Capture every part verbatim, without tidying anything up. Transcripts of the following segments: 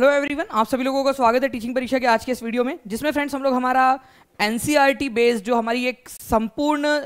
Hello everyone, आप सभी लोगों का स्वागत है टीचिंग परीक्षा के आज के इस वीडियो में, जिसमें फ्रेंड्स हम लोग हमारा एनसीईआरटी बेस्ड जो हमारी एक संपूर्ण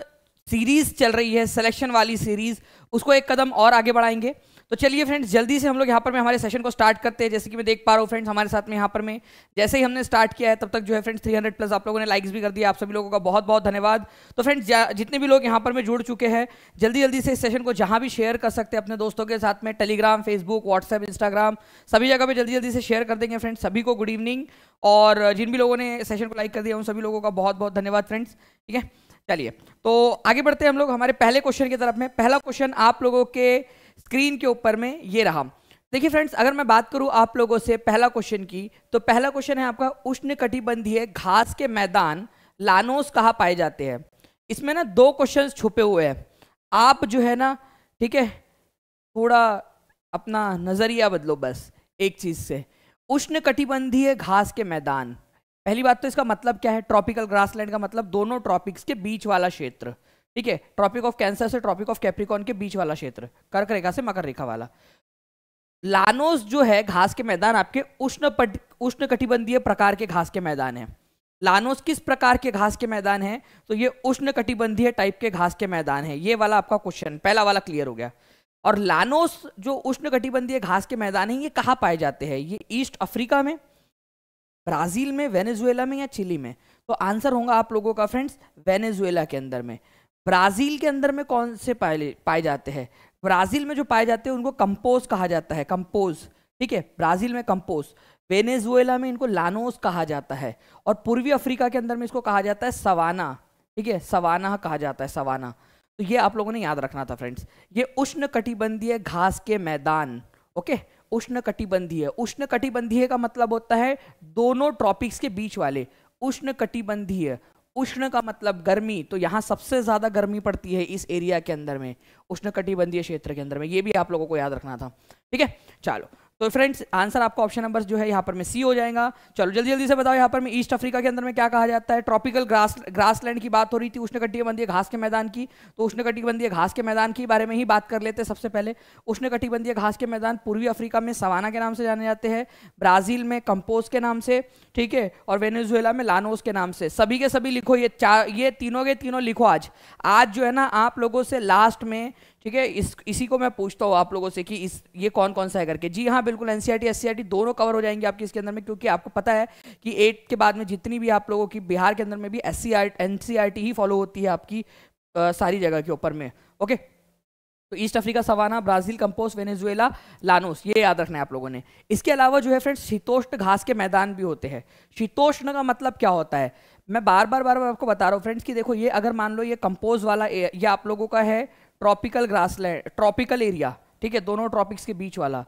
सीरीज चल रही है, सिलेक्शन वाली सीरीज, उसको एक कदम और आगे बढ़ाएंगे। तो चलिए फ्रेंड्स, जल्दी से हम लोग यहाँ पर में हमारे सेशन को स्टार्ट करते हैं। जैसे कि मैं देख पा रहा हूँ फ्रेंड्स, हमारे साथ में यहाँ पर में जैसे ही हमने स्टार्ट किया है तब तक जो है फ्रेंड्स तीन सौ प्लस आप लोगों ने लाइक्स भी कर दिया। आप सभी लोगों का बहुत बहुत धन्यवाद। तो फ्रेंड्स जितने भी लोग यहाँ पर में जुड़ चुके हैं, जल्दी जल्दी से इस सेशन को जहाँ भी शेयर कर सकते हैं अपने दोस्तों के साथ में, टेलीग्राम, फेसबुक, व्हाट्सएप, इंस्टाग्राम, सभी जगह पर जल्दी जल्दी से शेयर कर देंगे फ्रेंड्स। सभी को गुड इवनिंग, और जिन भी लोगों ने सेशन को लाइक कर दिया उन सभी लोगों का बहुत बहुत धन्यवाद फ्रेंड्स। ठीक है, चलिए तो आगे बढ़ते हैं हम लोग हमारे पहले क्वेश्चन की तरफ में। पहला क्वेश्चन आप लोगों के स्क्रीन के ऊपर में ये रहा। देखिए फ्रेंड्स, अगर मैं बात करूं आप लोगों से पहला क्वेश्चन की, तो पहला क्वेश्चन है आपका, उष्णकटिबंधीय घास के मैदान लानोस कहाँ पाए जाते हैं। इसमें ना दो क्वेश्चंस छुपे हुए हैं। आप जो है ना, ठीक है, थोड़ा अपना नजरिया बदलो बस एक चीज से। उष्णकटिबंधीय घास के मैदान, पहली बात तो इसका मतलब क्या है? ट्रॉपिकल ग्रासलैंड का मतलब दोनों ट्रॉपिक्स के बीच वाला क्षेत्र। ठीक है, ट्रॉपिक ऑफ कैंसर से ट्रॉपिक ऑफ कैप्रिकॉन के बीच वाला क्षेत्र, कर्क रेखा से मकर रेखा वाला। लानोस जो है घास के मैदान आपके उष्ण उष्णकटिबंधीय प्रकार के घास के मैदान है। लानोस किस प्रकार के घास के मैदान है? तो ये उष्णकटिबंधीय टाइप के घास के मैदान है। ये वाला आपका क्वेश्चन, पहला वाला क्लियर हो गया। और लानोस जो उष्णकटिबंधीय घास के मैदान है, ये कहाँ पाए जाते हैं? ये ईस्ट अफ्रीका में, ब्राजील में, वेनेजुएला में या चिली में? तो आंसर होगा आप लोगों का फ्रेंड्स वेनेजुएला के अंदर में। ब्राज़ील के अंदर में कौन से पाए पाए जाते हैं? ब्राज़ील में जो पाए जाते हैं उनको कंपोज कहा जाता है, कंपोज। ठीक है, ब्राज़ील में कंपोज। वेनेजुएला में इनको लानोस कहा जाता है, और पूर्वी अफ्रीका के अंदर में इसको कहा जाता है सवाना। ठीक है, सवाना कहा जाता है, सवाना। तो ये आप लोगों ने याद रखना था फ्रेंड्स, ये उष्णकटिबंधीय घास के मैदान। ओके, उष्णकटिबंधीय, उष्णकटिबंधीय का मतलब होता है दोनों ट्रॉपिक्स के बीच वाले। उष्णकटिबंधीय, उष्ण का मतलब गर्मी, तो यहाँ सबसे ज्यादा गर्मी पड़ती है इस एरिया के अंदर में, उष्णकटिबंधीय क्षेत्र के अंदर में। ये भी आप लोगों को याद रखना था। ठीक है, चलो तो फ्रेंड्स आंसर आपका ऑप्शन नंबर जो है यहाँ पर में सी हो जाएगा। चलो जल्दी जल्दी से बताओ, यहाँ पर में ईस्ट अफ्रीका के अंदर में क्या कहा जाता है? ट्रॉपिकल ग्रास ग्रासलैंड की बात हो रही थी उष्णकटिबंधीय घास के मैदान की, तो उष्णकटिबंधीय घास के मैदान के बारे में ही बात कर लेते हैं सबसे पहले। उष्णकटिबंधीय घास के मैदान पूर्वी अफ्रीका में सवाना के नाम से जाने जाते हैं, ब्राजील में कंपोज के नाम से, ठीक है, और वेनेजुएला में लानोस के नाम से। सभी के सभी लिखो, ये चार, ये तीनों के तीनों लिखो। आज आज जो है ना आप लोगों से लास्ट में, ठीक है, इस इसी को मैं पूछता हूँ आप लोगों से कि इस ये कौन कौन सा है करके। जी हाँ बिल्कुल, एनसीईआरटी एससीईआरटी दोनों कवर हो जाएंगे आपके इसके अंदर में, क्योंकि आपको पता है कि एट के बाद में जितनी भी आप लोगों की बिहार के अंदर में भी एससीईआरटी एनसीईआरटी ही फॉलो होती है आपकी आ, सारी जगह के ऊपर में। ओके, तो East Africa savanna, Brazil compost, Venezuela Llanos, ये याद रखना है आप लोगों ने। इसके अलावा जो है फ्रेंड्स शीतोष्ण घास के मैदान भी होते हैं। शीतोष्ण का मतलब क्या होता है? मैं बार बार बार बार आपको बता रहा हूँ फ्रेंड्स कि देखो, ये अगर मान लो ये कंपोज वाला, ये आप लोगों का है ट्रॉपिकल ग्रासलैंड, ट्रॉपिकल एरिया, ठीक है, दोनों ट्रॉपिक्स के बीच वाला।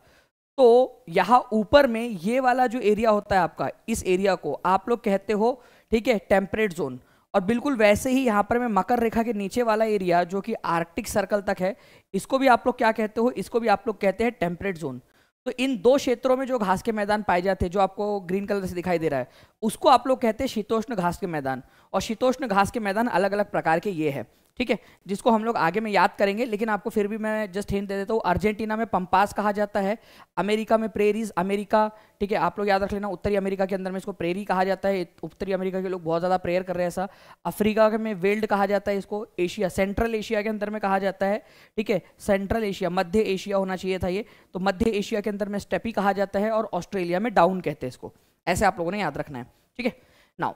तो यहाँ ऊपर में ये वाला जो एरिया होता है आपका, इस एरिया को आप लोग कहते हो, ठीक है, टेम्परेट जोन। और बिल्कुल वैसे ही यहाँ पर मैं मकर रेखा के नीचे वाला एरिया जो कि आर्कटिक सर्कल तक है, इसको भी आप लोग क्या कहते हो? इसको भी आप लोग कहते हैं टेम्परेट जोन। तो इन दो क्षेत्रों में जो घास के मैदान पाए जाते हैं, जो आपको ग्रीन कलर से दिखाई दे रहा है, उसको आप लोग कहते हैं शीतोष्ण घास के मैदान। और शीतोष्ण घास के मैदान अलग अलग प्रकार के ये है, ठीक है, जिसको हम लोग आगे में याद करेंगे। लेकिन आपको फिर भी मैं जस्ट हिंट दे देता हूँ, अर्जेंटीना में पम्पास कहा जाता है, अमेरिका में प्रेरीज, अमेरिका, ठीक है, आप लोग याद रख लेना, उत्तरी अमेरिका के अंदर में इसको प्रेरी कहा जाता है, उत्तरी अमेरिका के लोग बहुत ज़्यादा प्रेयर कर रहे हैं ऐसा। अफ्रीका में वेल्ड कहा जाता है इसको, एशिया, सेंट्रल एशिया के अंदर में कहा जाता है, ठीक है, सेंट्रल एशिया, मध्य एशिया होना चाहिए था ये, तो मध्य एशिया के अंदर में स्टेपी कहा जाता है, और ऑस्ट्रेलिया में डाउन कहते हैं इसको। ऐसे आप लोगों ने याद रखना है, ठीक है। नाउ,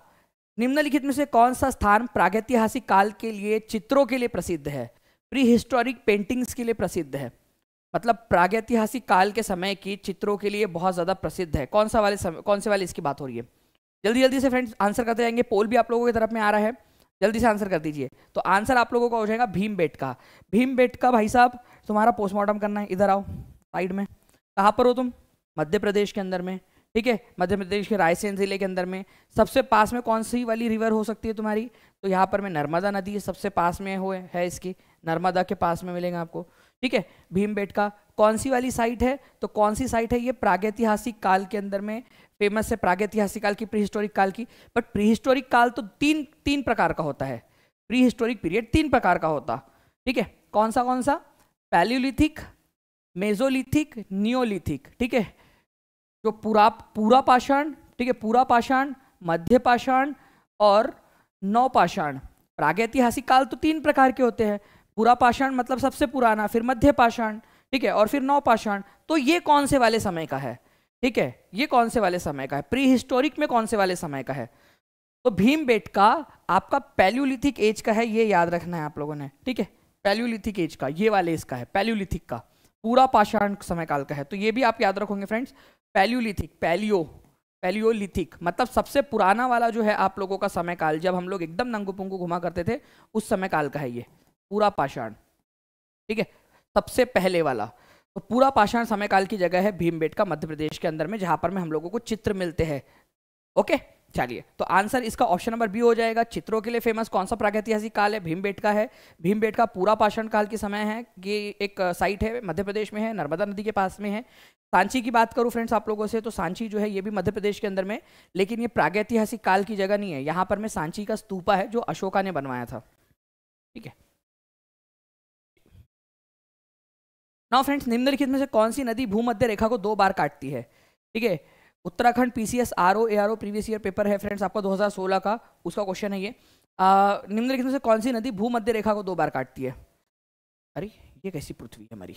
निम्नलिखित में से कौन सा स्थान प्रागैतिहासिक काल के लिए चित्रों के लिए प्रसिद्ध है, प्री हिस्टोरिक पेंटिंग्स के लिए प्रसिद्ध है? मतलब प्रागैतिहासिक काल के समय की चित्रों के लिए बहुत ज़्यादा प्रसिद्ध है। कौन सा वाले समय, कौन से वाले इसकी बात हो रही है? जल्दी जल्दी से फ्रेंड्स आंसर करते जाएंगे, पोल भी आप लोगों की तरफ में आ रहा है, जल्दी से आंसर कर दीजिए। तो आंसर आप लोगों का हो जाएगा भीमबेटका। भीमबेटका भाई साहब, तुम्हारा पोस्टमार्टम करना है, इधर आओ साइड में। कहाँ पर हो तुम? मध्य प्रदेश के अंदर में, ठीक है, मध्य प्रदेश के रायसेन जिले के अंदर में। सबसे पास में कौन सी वाली रिवर हो सकती है तुम्हारी? तो यहाँ पर में नर्मदा नदी है, सबसे पास में हो है इसकी, नर्मदा के पास में मिलेगा आपको, ठीक है। भीमबेटका कौन सी वाली साइट है? तो कौन सी साइट है ये? प्रागैतिहासिक काल के अंदर में फेमस है, प्रागैतिहासिक काल की, प्री हिस्टोरिक काल की। बट प्री हिस्टोरिक काल तो तीन तीन प्रकार का होता है, प्री हिस्टोरिक पीरियड तीन प्रकार का होता, ठीक है। कौन सा कौन सा? पैलियोलिथिक, मेजोलिथिक, नियोलिथिक, ठीक है। जो पूरा पूरा पाषाण, ठीक है, पूरा पाषाण, मध्य पाषाण और नवपाषाण। प्रागैतिहासिक काल तो तीन प्रकार के होते हैं, पूरा पाषाण मतलब सबसे पुराना, फिर मध्य पाषाण, ठीक है, और फिर नवपाषाण। तो ये कौन से वाले समय का है, ठीक है, ये कौन से वाले समय का है, प्री हिस्टोरिक में कौन से वाले समय का है। तो भीमबेटका आपका पैल्योलिथिक एज का है, ये याद रखना है आप लोगों ने, ठीक है, पैल्योलिथिक एज का, ये वाले इसका है पैल्योलिथिक का, पूरा पाषाण समय काल का है। तो ये भी आप याद रखोगे फ्रेंड्स, पैल्योलिथिक, पैलियो पैलियोलिथिक मतलब सबसे पुराना वाला जो है आप लोगों का समय काल, जब हम लोग एकदम नंगू पुंगू घुमा करते थे उस समय काल का है ये पूरा पाषाण, ठीक है, सबसे पहले वाला। तो पूरा पाषाण समय काल की जगह है भीमबेटका, मध्य प्रदेश के अंदर में, जहां पर में हम लोगों को चित्र मिलते हैं। ओके चलिए, तो आंसर इसका ऑप्शन नंबर बी हो जाएगा। चित्रों के लिए फेमस कौन सा प्रागैतिहासिक काल है, भीमबेटका है। भीमबेटका पूरा पाषाण काल के समय है, ये एक साइट है मध्य प्रदेश में है, नर्मदा नदी के पास में है। सांची की बात करूं फ्रेंड्स आप लोगों से, तो सांची जो है ये भी मध्य प्रदेश के अंदर में, लेकिन ये प्रागैतिहासिक काल की जगह नहीं है। यहाँ पर में सांची का स्तूपा है जो अशोका ने बनवाया था, ठीक है। नाउ फ्रेंड्स, निम्नलिखित में से कौन सी नदी भूमध्य रेखा को दो बार काटती है, ठीक है। Uttarakhand PCS RO ARO previous year paper है फ्रेंड्स आपका दो हज़ार सोलह का, उसका क्वेश्चन है ये। निम्नलिखित में से कौन सी नदी भूमध्य रेखा को दो बार काटती है। अरे ये कैसी पृथ्वी है हमारी,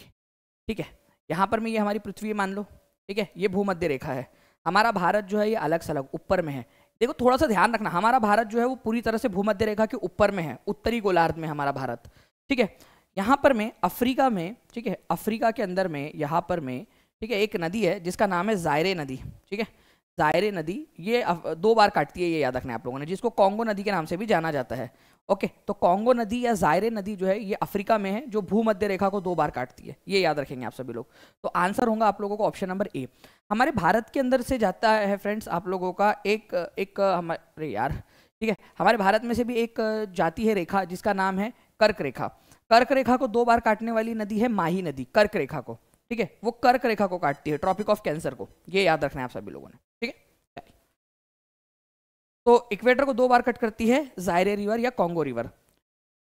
ठीक है, यहाँ पर में ये हमारी पृथ्वी है मान लो, ठीक है, ये भूमध्य रेखा है। हमारा भारत जो है ये अलग सलग ऊपर में है। देखो थोड़ा सा ध्यान रखना, हमारा भारत जो है वो पूरी तरह से भूमध्य रेखा के ऊपर में है, उत्तरी गोलार्ध में हमारा भारत, ठीक है। यहाँ पर में अफ्रीका में, ठीक है, अफ्रीका के अंदर में यहाँ पर में, ठीक है, एक नदी है जिसका नाम है जायरे नदी, ठीक है, जायरे नदी, ये दो बार काटती है, ये याद रखना है आप लोगों ने, जिसको कॉन्गो नदी के नाम से भी जाना जाता है। ओके, तो कॉन्गो नदी या जायरे नदी जो है ये अफ्रीका में है, जो भूमध्य रेखा को दो बार काटती है, ये याद रखेंगे आप सभी लोग। तो आंसर होगा आप लोगों को ऑप्शन नंबर ए। हमारे भारत के अंदर से जाता है फ्रेंड्स आप लोगों का एक एक हमारे यार, ठीक है, हमारे भारत में से भी एक जाती है रेखा जिसका नाम है कर्क रेखा। कर्क रेखा को दो बार काटने वाली नदी है माही नदी, कर्क रेखा को, ठीक है, वो कर्क रेखा को काटती है, ट्रॉपिक ऑफ कैंसर को, ये याद रखना है आप सभी लोगों ने, ठीक है। तो इक्वेटर को दो बार कट करती है जायरे रिवर या कॉन्गो रिवर,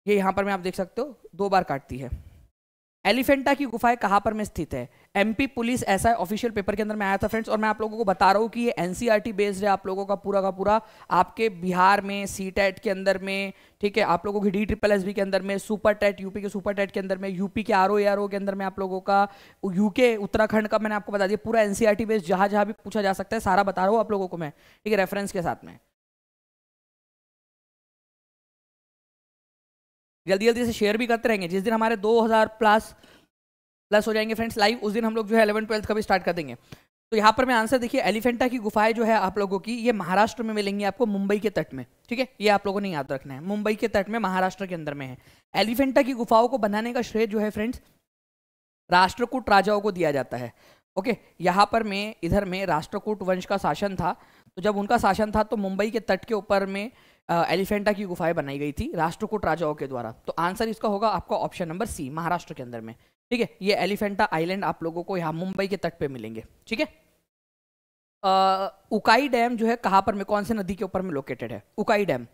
ये यहाँ पर में आप देख सकते हो दो बार काटती है। एलिफेंटा की गुफाएं कहाँ पर में स्थित है, एमपी पुलिस, ऐसा ऑफिशियल पेपर के अंदर में आया था फ्रेंड्स, और मैं आप लोगों को बता रहा हूँ कि ये एनसीईआरटी बेस्ड है आप लोगों का पूरा का पूरा, आपके बिहार में सीटेट के अंदर में, ठीक है, आप लोगों की डी ट्रिपल एस बी के अंदर में, सुपर टेट यूपी के सुपर टेट के अंदर में, यूपी के R O A R O के अंदर में आप लोगों का, यूके उत्तराखंड का, मैंने आपको बता दिया पूरा एनसीईआरटी बेस्ड, जहाँ जहाँ भी पूछा जा सकता है सारा बता रहा हूँ आप लोगों को मैं, ठीक है, रेफरेंस के साथ में। जल्दी जल्दी से शेयर भी करते रहेंगे, जिस दिन हमारे दो हज़ार प्लस प्लस हो जाएंगे फ्रेंड्स लाइव, उस दिन हम लोग जो है इलेवन ट्वेल्थ का भी स्टार्ट कर देंगे। तो यहाँ पर मैं आंसर देखिए, एलिफेंटा की गुफाएं जो है आप लोगों की ये महाराष्ट्र में मिलेंगी आपको, मुंबई के तट में, ठीक है, ये आप लोगों ने याद रखना है, मुंबई के तट में महाराष्ट्र के अंदर में है। एलिफेंटा की गुफाओं को बनाने का श्रेय जो है फ्रेंड्स राष्ट्रकूट राजाओं को दिया जाता है। ओके, यहाँ पर में इधर में राष्ट्रकूट वंश का शासन था, तो जब उनका शासन था तो मुंबई के तट के ऊपर में एलिफेंटा uh, की गुफाएं बनाई गई थी राष्ट्रकूट राजाओं के द्वारा। तो आंसर इसका होगा आपका ऑप्शन नंबर सी, महाराष्ट्र के अंदर में, ठीक है। ये एलिफेंटा आइलैंड आप लोगों को यहाँ मुंबई के तट पे मिलेंगे, ठीक है। uh, उकाई डैम जो है कहाँ पर में, कौन से नदी के ऊपर में लोकेटेड है उकाई डैम।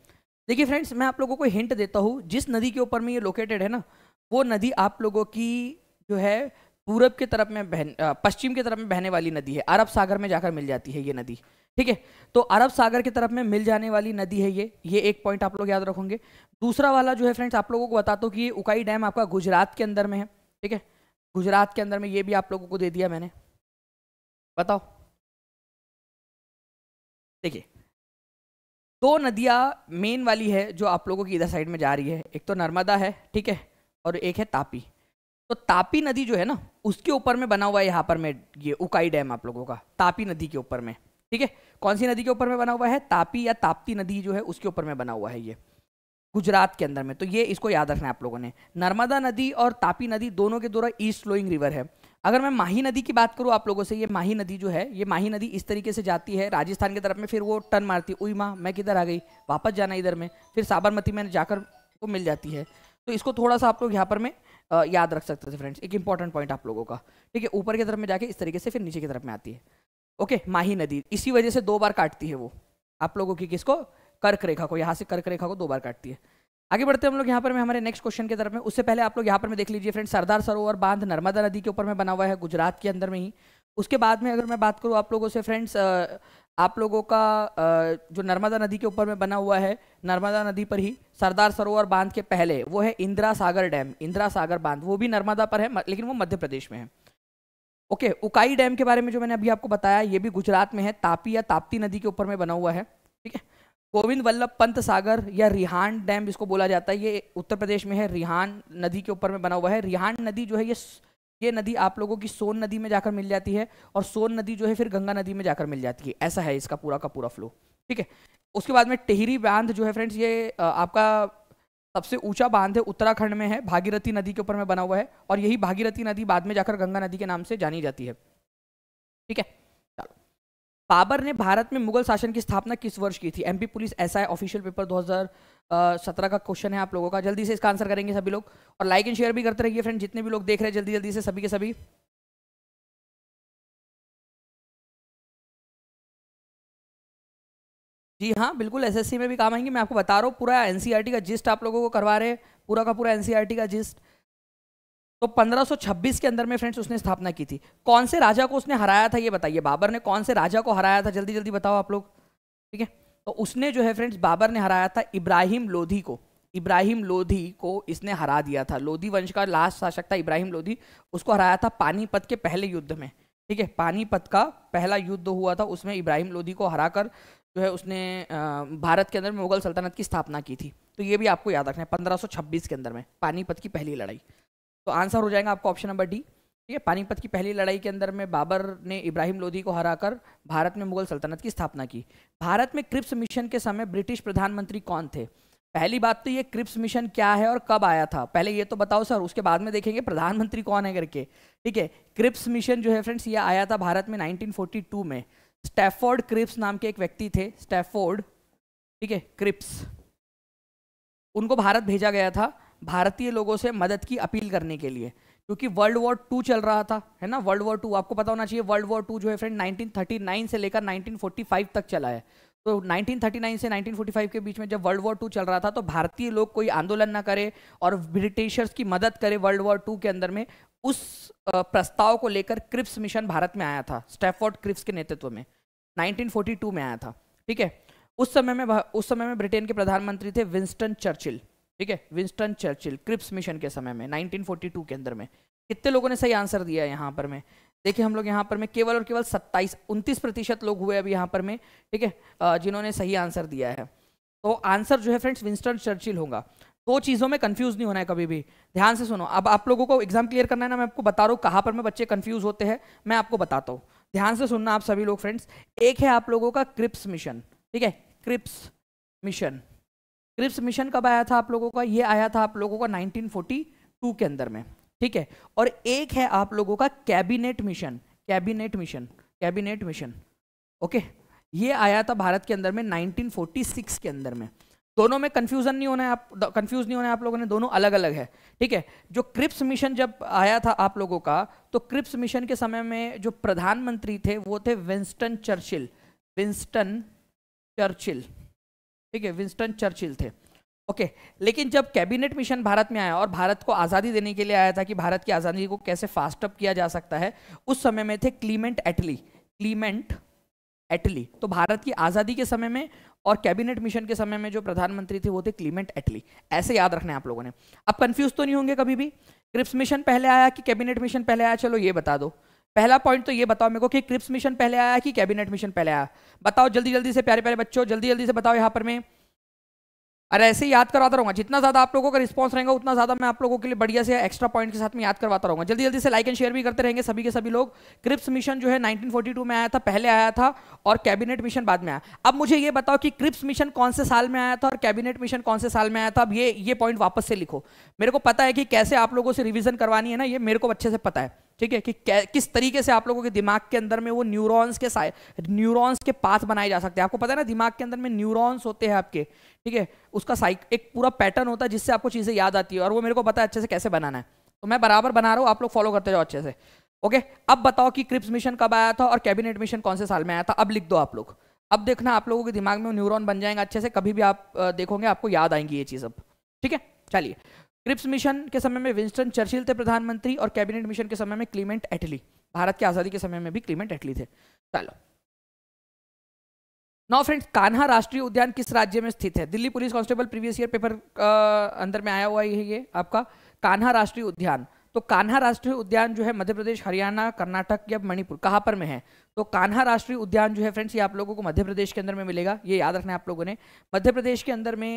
देखिए फ्रेंड्स, मैं आप लोगों को हिंट देता हूँ, जिस नदी के ऊपर में ये लोकेटेड है ना, वो नदी आप लोगों की जो है पूरब की तरफ में बहन पश्चिम की तरफ में बहने वाली नदी है, अरब सागर में जाकर मिल जाती है ये नदी, ठीक है। तो अरब सागर की तरफ में मिल जाने वाली नदी है ये ये एक पॉइंट आप लोग याद रखोगे। दूसरा वाला जो है फ्रेंड्स आप लोगों को बताता हूँ कि ये उकाई डैम आपका गुजरात के अंदर में है, ठीक है, गुजरात के अंदर में, ये भी आप लोगों को दे दिया मैंने। बताओ, देखिए दो नदियाँ मेन वाली है जो आप लोगों की इधर साइड में जा रही है, एक तो नर्मदा है, ठीक है, और एक है तापी। तो तापी नदी जो है ना उसके ऊपर में बना हुआ है यहाँ पर में ये उकाई डैम आप लोगों का, तापी नदी के ऊपर में, ठीक है। कौन सी नदी के ऊपर में बना हुआ है, तापी या ताप्ती नदी जो है उसके ऊपर में बना हुआ है ये गुजरात के अंदर में। तो ये इसको याद रखना है आप लोगों ने। नर्मदा नदी और तापी नदी दोनों के दोनों ईस्ट फ्लोइंग रिवर है। अगर मैं माही नदी की बात करूँ आप लोगों से, ये माही नदी जो है, ये माही नदी इस तरीके से जाती है राजस्थान की तरफ में, फिर वो टर्न मारती है, उई माँ मैं किधर आ गई, वापस जाना इधर में, फिर साबरमती में जाकर वो मिल जाती है। तो इसको थोड़ा सा आप लोग यहाँ पर में Uh, याद रख सकते थे फ्रेंड्स, एक इंपॉर्टेंट पॉइंट आप लोगों का, ठीक है। ऊपर की तरफ में जाके इस तरीके से फिर नीचे की तरफ में आती है। ओके, माही नदी इसी वजह से दो बार काटती है वो आप लोगों की, किसको, कर्क रेखा को, यहाँ से कर्क रेखा को दो बार काटती है। आगे बढ़ते हैं हम लोग यहाँ पर में हमारे नेक्स्ट क्वेश्चन की तरफ में। उससे पहले आप लोग यहाँ पर में देख लीजिए फ्रेंड्स, सरदार सरोवर बांध नर्मदा नदी के ऊपर में बना हुआ है गुजरात के अंदर में ही, उसके बाद में अगर मैं बात करूँ आप लोगों से फ्रेंड्स, आप लोगों का जो नर्मदा नदी के ऊपर में बना हुआ है, नर्मदा नदी पर ही सरदार सरोवर बांध के पहले वो है इंदिरा सागर डैम, इंदिरा सागर बांध, वो भी नर्मदा पर है लेकिन वो मध्य प्रदेश में है। ओके, उकाई डैम के बारे में जो मैंने अभी आपको बताया ये भी गुजरात में है, तापी या ताप्ती नदी के ऊपर में बना हुआ है, ठीक है। गोविंद वल्लभ पंत सागर या रिहान डैम जिसको बोला जाता है ये उत्तर प्रदेश में है, रिहान नदी के ऊपर में बना हुआ है। रिहान नदी जो है ये ये नदी आप लोगों की सोन नदी में जाकर मिल जाती है और सोन नदी जो है फिर गंगा नदी में जाकर मिल जाती है, ऐसा है इसका पूरा का पूरा फ्लो, ठीक है। उसके बाद में टिहरी बांध जो है फ्रेंड्स ये आपका सबसे ऊंचा बांध है, उत्तराखंड में है, भागीरथी नदी के ऊपर में बना हुआ है और यही भागीरथी नदी बाद में जाकर गंगा नदी के नाम से जानी जाती है, ठीक है। बाबर ने भारत में मुगल शासन की स्थापना किस वर्ष की थी? एमपी पुलिस ऐसा है ऑफिशियल पेपर दो हज़ार सत्रह का क्वेश्चन है आप लोगों का, जल्दी से इसका आंसर करेंगे सभी लोग और लाइक एंड शेयर भी करते रहिए फ्रेंड, जितने भी लोग देख रहे हैं जल्दी जल्दी से सभी के सभी। जी हाँ बिल्कुल, एसएससी में भी काम आएंगे, मैं आपको बता रहा हूँ पूरा एनसीईआरटी का जिस्ट आप लोगों को करवा रहे हैं, पूरा का पूरा एनसीईआरटी का जिस्ट। तो पंद्रह सौ छब्बीस के अंदर में फ्रेंड्स उसने स्थापना की थी। कौन से राजा को उसने हराया था ये बताइए, बाबर ने कौन से राजा को हराया था जल्दी जल्दी बताओ आप लोग, ठीक है। तो उसने जो है फ्रेंड्स बाबर ने हराया था इब्राहिम लोधी को, इब्राहिम लोधी को इसने हरा दिया था, लोधी वंश का लास्ट शासक था इब्राहिम लोधी, उसको हराया था पानीपत के पहले युद्ध में, ठीक है। पानीपत का पहला युद्ध हुआ था उसमें इब्राहिम लोधी को हराकर जो है उसने भारत के अंदर मुगल सल्तनत की स्थापना की थी। तो ये भी आपको याद रखना है, पंद्रह सौ छब्बीस के अंदर में पानीपत की पहली लड़ाई, तो आंसर हो जाएगा आपका ऑप्शन नंबर डी, ठीक है। पानीपत की पहली लड़ाई के अंदर में बाबर ने इब्राहिम लोधी को हराकर भारत में मुगल सल्तनत की स्थापना की। भारत में क्रिप्स मिशन के समय ब्रिटिश प्रधानमंत्री कौन थे? पहली बात तो ये क्रिप्स मिशन क्या है और कब आया था पहले ये तो बताओ सर, उसके बाद में देखेंगे प्रधानमंत्री कौन है करके, ठीक है। क्रिप्स मिशन जो है फ्रेंड्स ये आया था भारत में नाइनटीन फोर्टी टू में, स्टैफोर्ड क्रिप्स नाम के एक व्यक्ति थे, स्टैफोर्ड, ठीक है, क्रिप्स, उनको भारत भेजा गया था भारतीय लोगों से मदद की अपील करने के लिए क्योंकि वर्ल्ड वॉर टू चल रहा था, है ना। वर्ल्ड वॉर टू आपको पता होना चाहिए, वर्ल्ड वॉर टू जो है फ्रेंड नाइनटीन थर्टी नाइन से लेकर नाइनटीन फोर्टी फाइव तक चला है। तो नाइनटीन थर्टी नाइन से नाइनटीन फोर्टी फाइव के बीच में जब वर्ल्ड वॉर टू चल रहा था तो भारतीय लोग कोई आंदोलन ना करे और ब्रिटिशर्स की मदद करे वर्ल्ड वॉर टू के अंदर में, उस प्रस्ताव को लेकर क्रिप्स मिशन भारत में आया था, स्टैफोर्ड क्रिप्स के नेतृत्व में नाइनटीन फोर्टी टू में आया था, ठीक है। उस समय में उस समय में ब्रिटेन के प्रधानमंत्री थे विंस्टन चर्चिल, ठीक है, विंस्टन चर्चिल। क्रिप्स मिशन के समय में नाइनटीन फोर्टी टू के अंदर में कितने लोगों ने सही आंसर दिया है यहाँ पर में देखिए, हम लोग यहाँ पर में केवल और केवल सत्ताईस उनतीस प्रतिशत लोग हुए अभी यहाँ पर में, ठीक है, जिन्होंने सही आंसर दिया है। तो आंसर जो है फ्रेंड्स विंस्टन चर्चिल होगा। दो चीज़ों में कंफ्यूज नहीं होना है कभी भी, ध्यान से सुनो। अब आप लोगों को एग्जाम क्लियर करना है ना, मैं आपको बता रहा हूँ कहाँ पर में बच्चे कन्फ्यूज होते हैं, मैं आपको बताता हूँ, ध्यान से सुनना आप सभी लोग फ्रेंड्स। एक है आप लोगों का क्रिप्स मिशन, ठीक है, क्रिप्स मिशन। क्रिप्स मिशन कब आया था आप लोगों का? ये आया था आप लोगों का नाइनटीन फोर्टी टू के अंदर में, ठीक है। और एक है आप लोगों का cabinet mission, cabinet mission, cabinet mission, okay, ये आया था भारत के अंदर में नाइनटीन फोर्टी सिक्स के अंदर में। दोनों में कंफ्यूजन नहीं होना है, आप कंफ्यूज नहीं होना है आप लोगों ने, दोनों अलग अलग है, ठीक है। जो क्रिप्स मिशन जब आया था आप लोगों का तो क्रिप्स मिशन के समय में जो प्रधानमंत्री थे वो थे विंस्टन चर्चिल, विंस्टन चर्चिल, ठीक है, विंस्टन चर्चिल थे, ओके। लेकिन जब कैबिनेट मिशन भारत में आया और भारत को आज़ादी देने के लिए आया था कि भारत की आज़ादी को कैसे फास्ट अप किया जा सकता है, उस समय में थे क्लीमेंट एटली, क्लीमेंट एटली। तो भारत की आज़ादी के समय में और कैबिनेट मिशन के समय में जो प्रधानमंत्री थे वो थे क्लीमेंट एटली, ऐसे याद रखना है आप लोगों ने। आप कंफ्यूज तो नहीं होंगे कभी भी, क्रिप्स मिशन पहले आया कि कैबिनेट मिशन पहले आया, चलो ये बता दो। पहला पॉइंट तो ये बताओ मेरे को कि क्रिप्स मिशन पहले आया कि कैबिनेट मिशन पहले आया, बताओ जल्दी जल्दी से प्यारे प्यारे बच्चों, जल्दी जल्दी से बताओ यहाँ पर मैं। अरे ऐसे ही याद करवाता रहूँगा, जितना ज़्यादा आप लोगों का रिस्पांस रहेगा उतना ज़्यादा मैं आप लोगों के लिए बढ़िया से एक्स्ट्रा पॉइंट के साथ में याद करवाता रहूँगा। जल्दी जल्दी से लाइक एंड शेयर भी करते रहेंगे सभी के सभी लोग। क्रिप्स मिशन जो है नाइनटीन फोर्टी टू में आया था, पहले आया था, और कैबिनेट मिशन बाद में आया। अब मुझे ये बताओ कि क्रिप्स मिशन कौन से साल में आया था और कैबिनेट मिशन कौन से साल में आया था। अब ये ये पॉइंट वापस से लिखो, मेरे को पता है कि कैसे आप लोगों से रिविजन करवानी है ना, ये मेरे को अच्छे से पता है, ठीक है, कि किस तरीके से आप लोगों के दिमाग के अंदर में वो न्यूरॉन्स के न्यूरॉन्स के पाथ बनाए जा सकते हैं। आपको पता है ना दिमाग के अंदर में न्यूरॉन्स होते हैं आपके, ठीक है, उसका साइक एक पूरा पैटर्न होता है जिससे आपको चीज़ें याद आती है, और वो मेरे को पता है अच्छे से कैसे बनाना है, तो मैं बराबर बना रहा हूँ, आप लोग फॉलो करते जाओ अच्छे से, ओके। अब बताओ कि क्रिप्स मिशन कब आया था और कैबिनेट मिशन कौन से साल में आया था, अब लिख दो आप लोग। अब देखना आप लोगों के दिमाग में न्यूरॉन बन जाएंगे अच्छे से, कभी भी आप देखोगे आपको याद आएंगी ये चीज़ अब, ठीक है। चलिए, क्रिप्स मिशन के समय में विंस्टन चर्चिल थे प्रधानमंत्री और कैबिनेट मिशन के समय में क्लीमेंट एटली, भारत की आज़ादी के समय में भी क्लीमेंट एटली थे। चलो नाउ फ्रेंड्स, कान्हा राष्ट्रीय उद्यान किस राज्य में स्थित है? Delhi police constable previous year paper अंदर में आया हुआ है ये आपका कान्हा राष्ट्रीय उद्यान। तो कान्हा राष्ट्रीय उद्यान जो है मध्य प्रदेश, हरियाणा, कर्नाटक या मणिपुर कहाँ पर में है? तो कान्हा राष्ट्रीय उद्यान जो है फ्रेंड्स ये आप लोगों को मध्य प्रदेश के अंदर में मिलेगा, ये याद रखना है आप लोगों ने। मध्य प्रदेश के अंदर में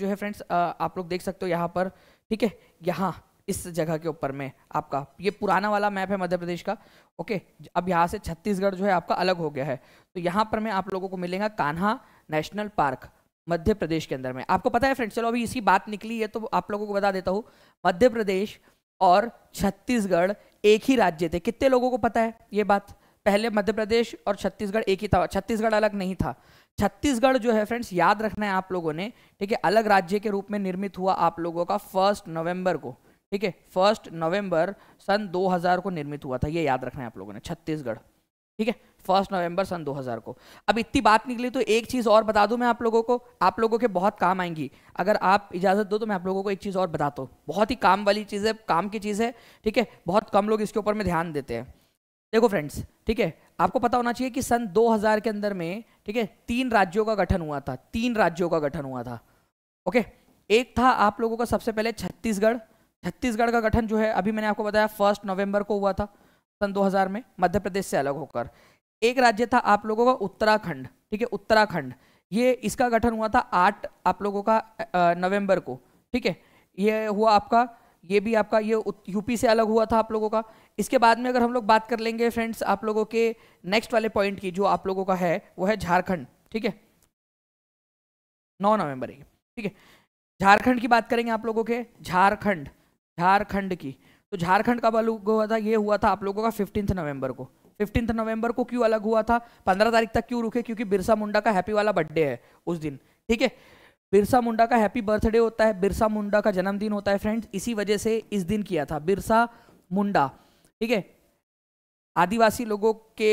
जो है फ्रेंड्स आप लोग देख सकते हो यहाँ पर, ठीक है, यहाँ इस जगह के ऊपर में आपका ये पुराना वाला मैप है मध्य प्रदेश का। ओके, अब यहाँ से छत्तीसगढ़ जो है आपका अलग हो गया है, तो यहाँ पर मैं आप लोगों को मिलेगा कान्हा नेशनल पार्क मध्य प्रदेश के अंदर में। आपको पता है फ्रेंड्स, चलो अभी इसी बात निकली है तो आप लोगों को बता देता हूँ, मध्य प्रदेश और छत्तीसगढ़ एक ही राज्य थे। कितने लोगों को पता है ये बात? पहले मध्य प्रदेश और छत्तीसगढ़ एक ही था, छत्तीसगढ़ अलग नहीं था। छत्तीसगढ़ जो है फ्रेंड्स याद रखना है आप लोगों ने, ठीक है, अलग राज्य के रूप में निर्मित हुआ आप लोगों का फर्स्ट नवम्बर को, ठीक है, फर्स्ट नवंबर सन दो हज़ार को निर्मित हुआ था, ये याद रखना है आप लोगों ने। छत्तीसगढ़, ठीक है, फर्स्ट नवंबर सन दो हज़ार को। अब इतनी बात निकली तो एक चीज़ और बता दूं मैं आप लोगों को, आप लोगों के बहुत काम आएंगी। अगर आप इजाज़त दो तो मैं आप लोगों को एक चीज़ और बताता हूँ, बहुत ही काम वाली चीज़ है, काम की चीज़ है, ठीक है, बहुत कम लोग इसके ऊपर में ध्यान देते हैं। देखो फ्रेंड्स, ठीक है, आपको पता होना चाहिए कि सन दो हज़ार के अंदर में, ठीक है, तीन राज्यों का गठन हुआ था, तीन राज्यों का गठन हुआ था। ओके, एक था आप लोगों का सबसे पहले छत्तीसगढ़, छत्तीसगढ़ का गठन जो है अभी मैंने आपको बताया फर्स्ट नवंबर को हुआ था सन दो हज़ार में मध्य प्रदेश से अलग होकर। एक राज्य था आप लोगों का उत्तराखंड, ठीक है, उत्तराखंड, ये इसका गठन हुआ था आठ आप लोगों का नवंबर को, ठीक है, ये हुआ आपका, ये भी आपका ये यूपी से अलग हुआ था आप लोगों का। इसके बाद में अगर हम लोग बात कर लेंगे फ्रेंड्स आप लोगों के नेक्स्ट वाले पॉइंट की जो आप लोगों का है वो है झारखंड, ठीक है, नौ नवम्बर, ठीक है, झारखंड की बात करेंगे आप लोगों के, झारखंड झारखंड की, तो झारखंड का अलग हुआ था, ये हुआ था आप लोगों का फिफ्टींथ नवंबर को। फिफ्टींथ नवंबर को क्यों अलग हुआ था, पंद्रह तारीख तक क्यों रुके? क्योंकि बिरसा मुंडा का हैप्पी वाला बर्थडे है उस दिन, ठीक है, बिरसा मुंडा का हैप्पी बर्थडे होता है, बिरसा मुंडा का जन्मदिन होता है फ्रेंड्स, इसी वजह से इस दिन किया था बिरसा मुंडा, ठीक है। आदिवासी लोगों के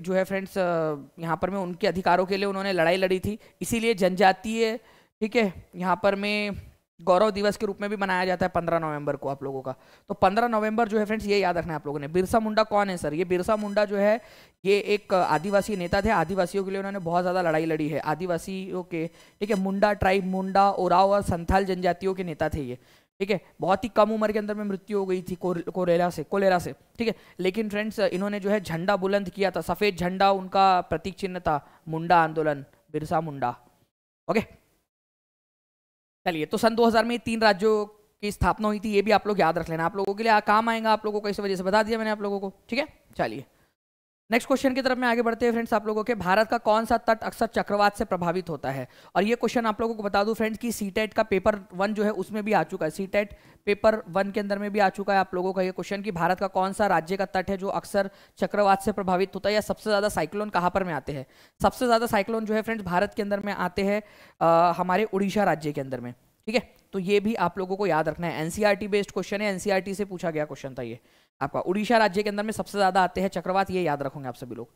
जो है फ्रेंड्स यहाँ पर में उनके अधिकारों के लिए उन्होंने लड़ाई लड़ी थी, इसीलिए जनजातीय, ठीक है, यहाँ पर में गौरव दिवस के रूप में भी मनाया जाता है पंद्रह नवंबर को आप लोगों का। तो पंद्रह नवंबर जो है फ्रेंड्स ये याद रखना है आप लोगों ने। बिरसा मुंडा कौन है सर? ये बिरसा मुंडा जो है ये एक आदिवासी नेता थे, आदिवासियों के लिए उन्होंने बहुत ज़्यादा लड़ाई लड़ी है, आदिवासियों के, ठीक है, मुंडा ट्राइब, मुंडा, ओराव और संथाल जनजातियों के नेता थे ये, ठीक है। बहुत ही कम उम्र के अंदर में मृत्यु हो गई थी कोलेरा से कोलेरा से ठीक है, लेकिन फ्रेंड्स इन्होंने जो है झंडा बुलंद किया था, सफ़ेद झंडा उनका प्रतीक चिन्ह था, मुंडा आंदोलन, बिरसा मुंडा। ओके, चलिए, तो सन दो हज़ार में तीन राज्यों की स्थापना हुई थी, ये भी आप लोग याद रख लेना, आप लोगों के लिए काम आएगा, आप लोगों को इस वजह से बता दिया मैंने आप लोगों को, ठीक है। चलिए नेक्स्ट क्वेश्चन की तरफ में आगे बढ़ते हैं फ्रेंड्स आप लोगों के। भारत का कौन सा तट अक्सर चक्रवात से प्रभावित होता है? और ये क्वेश्चन आप लोगों को बता दूं फ्रेंड्स कि सीटेट का पेपर वन जो है उसमें भी आ चुका है, सीटेट पेपर वन के अंदर में भी आ चुका है आप लोगों का ये क्वेश्चन कि भारत का कौन सा राज्य का तट है जो अक्सर चक्रवात से प्रभावित होता है, या सबसे ज़्यादा साइक्लोन कहाँ पर में आते हैं? सबसे ज़्यादा साइक्लोन जो है फ्रेंड्स भारत के अंदर में आते हैं हमारे उड़ीसा राज्य के अंदर में, ठीक है, तो ये भी आप लोगों को याद रखना है। एनसीईआरटी बेस्ड क्वेश्चन है, एनसीईआरटी से पूछा गया क्वेश्चन था ये आपका, उड़ीसा राज्य के अंदर में सबसे ज्यादा आते हैं चक्रवात, ये याद रखोगे आप सभी लोग,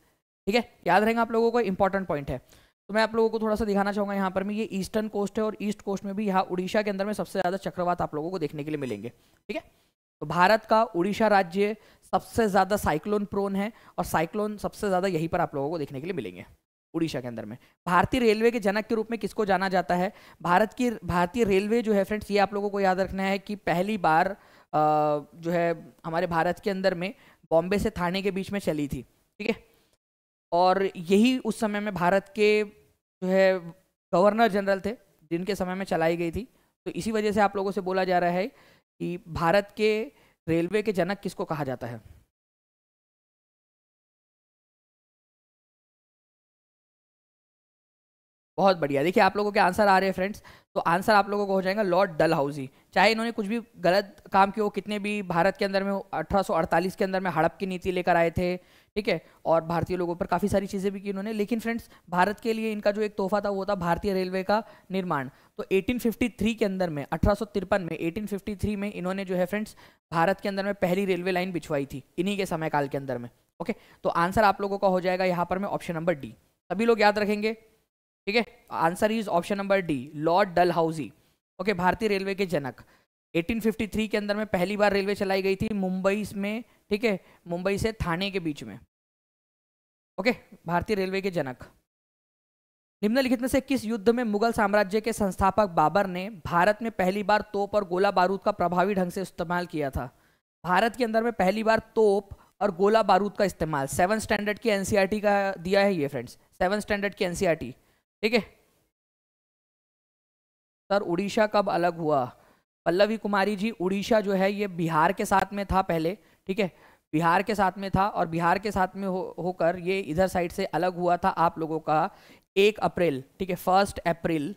ठीक है, याद रहेगा आप लोगों को, इंपॉर्टेंट पॉइंट है। तो मैं आप लोगों को थोड़ा सा दिखाना चाहूंगा यहाँ पर में, ये ईस्टर्न कोस्ट है और ईस्ट कोस्ट में भी यहाँ उड़ीसा के अंदर में सबसे ज्यादा चक्रवात आप लोगों को देखने के लिए मिलेंगे, ठीक है। तो भारत का उड़ीसा राज्य सबसे ज्यादा साइक्लोन प्रोन है और साइक्लोन सबसे ज्यादा यहीं पर आप लोगों को देखने के लिए मिलेंगे उड़ीसा के अंदर में। भारतीय रेलवे के जनक के रूप में किसको जाना जाता है? भारत की भारतीय रेलवे जो है फ्रेंड्स ये आप लोगों को याद रखना है कि पहली बार Uh, जो है हमारे भारत के अंदर में बॉम्बे से थाने के बीच में चली थी, ठीक है, और यही उस समय में भारत के जो है गवर्नर जनरल थे जिनके समय में चलाई गई थी, तो इसी वजह से आप लोगों से बोला जा रहा है कि भारत के रेलवे के जनक किसको कहा जाता है। बहुत बढ़िया, देखिए आप लोगों के आंसर आ रहे हैं फ्रेंड्स, तो आंसर आप लोगों को हो जाएगा लॉर्ड डलहौजी। चाहे इन्होंने कुछ भी गलत काम किया हो, कितने भी भारत के अंदर में अठारह सौ अड़तालीस के अंदर में हड़प की नीति लेकर आए थे, ठीक है, और भारतीय लोगों पर काफ़ी सारी चीज़ें भी की इन्होंने, लेकिन फ्रेंड्स भारत के लिए इनका जो एक तोहफा था वो था भारतीय रेलवे का निर्माण। तो अठारह सौ तिरपन के अंदर में अठारह सौ तिरपन में अठारह सौ तिरपन में इन्होंने जो है फ्रेंड्स भारत के अंदर में पहली रेलवे लाइन बिछवाई थी इन्हीं के समयकाल के अंदर में। ओके, तो आंसर आप लोगों का हो जाएगा यहाँ पर में ऑप्शन नंबर डी, सभी लोग याद रखेंगे, ठीक है, answer is option number D, Lord Dalhousie. Okay, भारतीय रेलवे के जनक अठारह सौ तिरपन के अंदर में पहली बार रेलवे चलाई गई थी मुंबई में ठीक है, मुंबई से थाने के बीच में। ओके, भारतीय रेलवे के जनक। निम्नलिखित में से किस युद्ध में मुगल साम्राज्य के संस्थापक बाबर ने भारत में पहली बार तोप और गोला बारूद का प्रभावी ढंग से इस्तेमाल किया था? भारत के अंदर में पहली बार तोप और गोला बारूद का इस्तेमाल, सेवन स्टैंडर्ड की एनसीईआरटी का दिया है ये फ्रेंड्स, सेवन स्टैंडर्ड की एनसीईआरटी। ठीक है सर, उड़ीसा कब अलग हुआ? पल्लवी कुमारी जी, उड़ीसा जो है ये बिहार के साथ में था पहले, ठीक है, बिहार के साथ में था और बिहार के साथ में हो होकर ये इधर साइड से अलग हुआ था आप लोगों का एक अप्रैल, ठीक है, फर्स्ट अप्रैल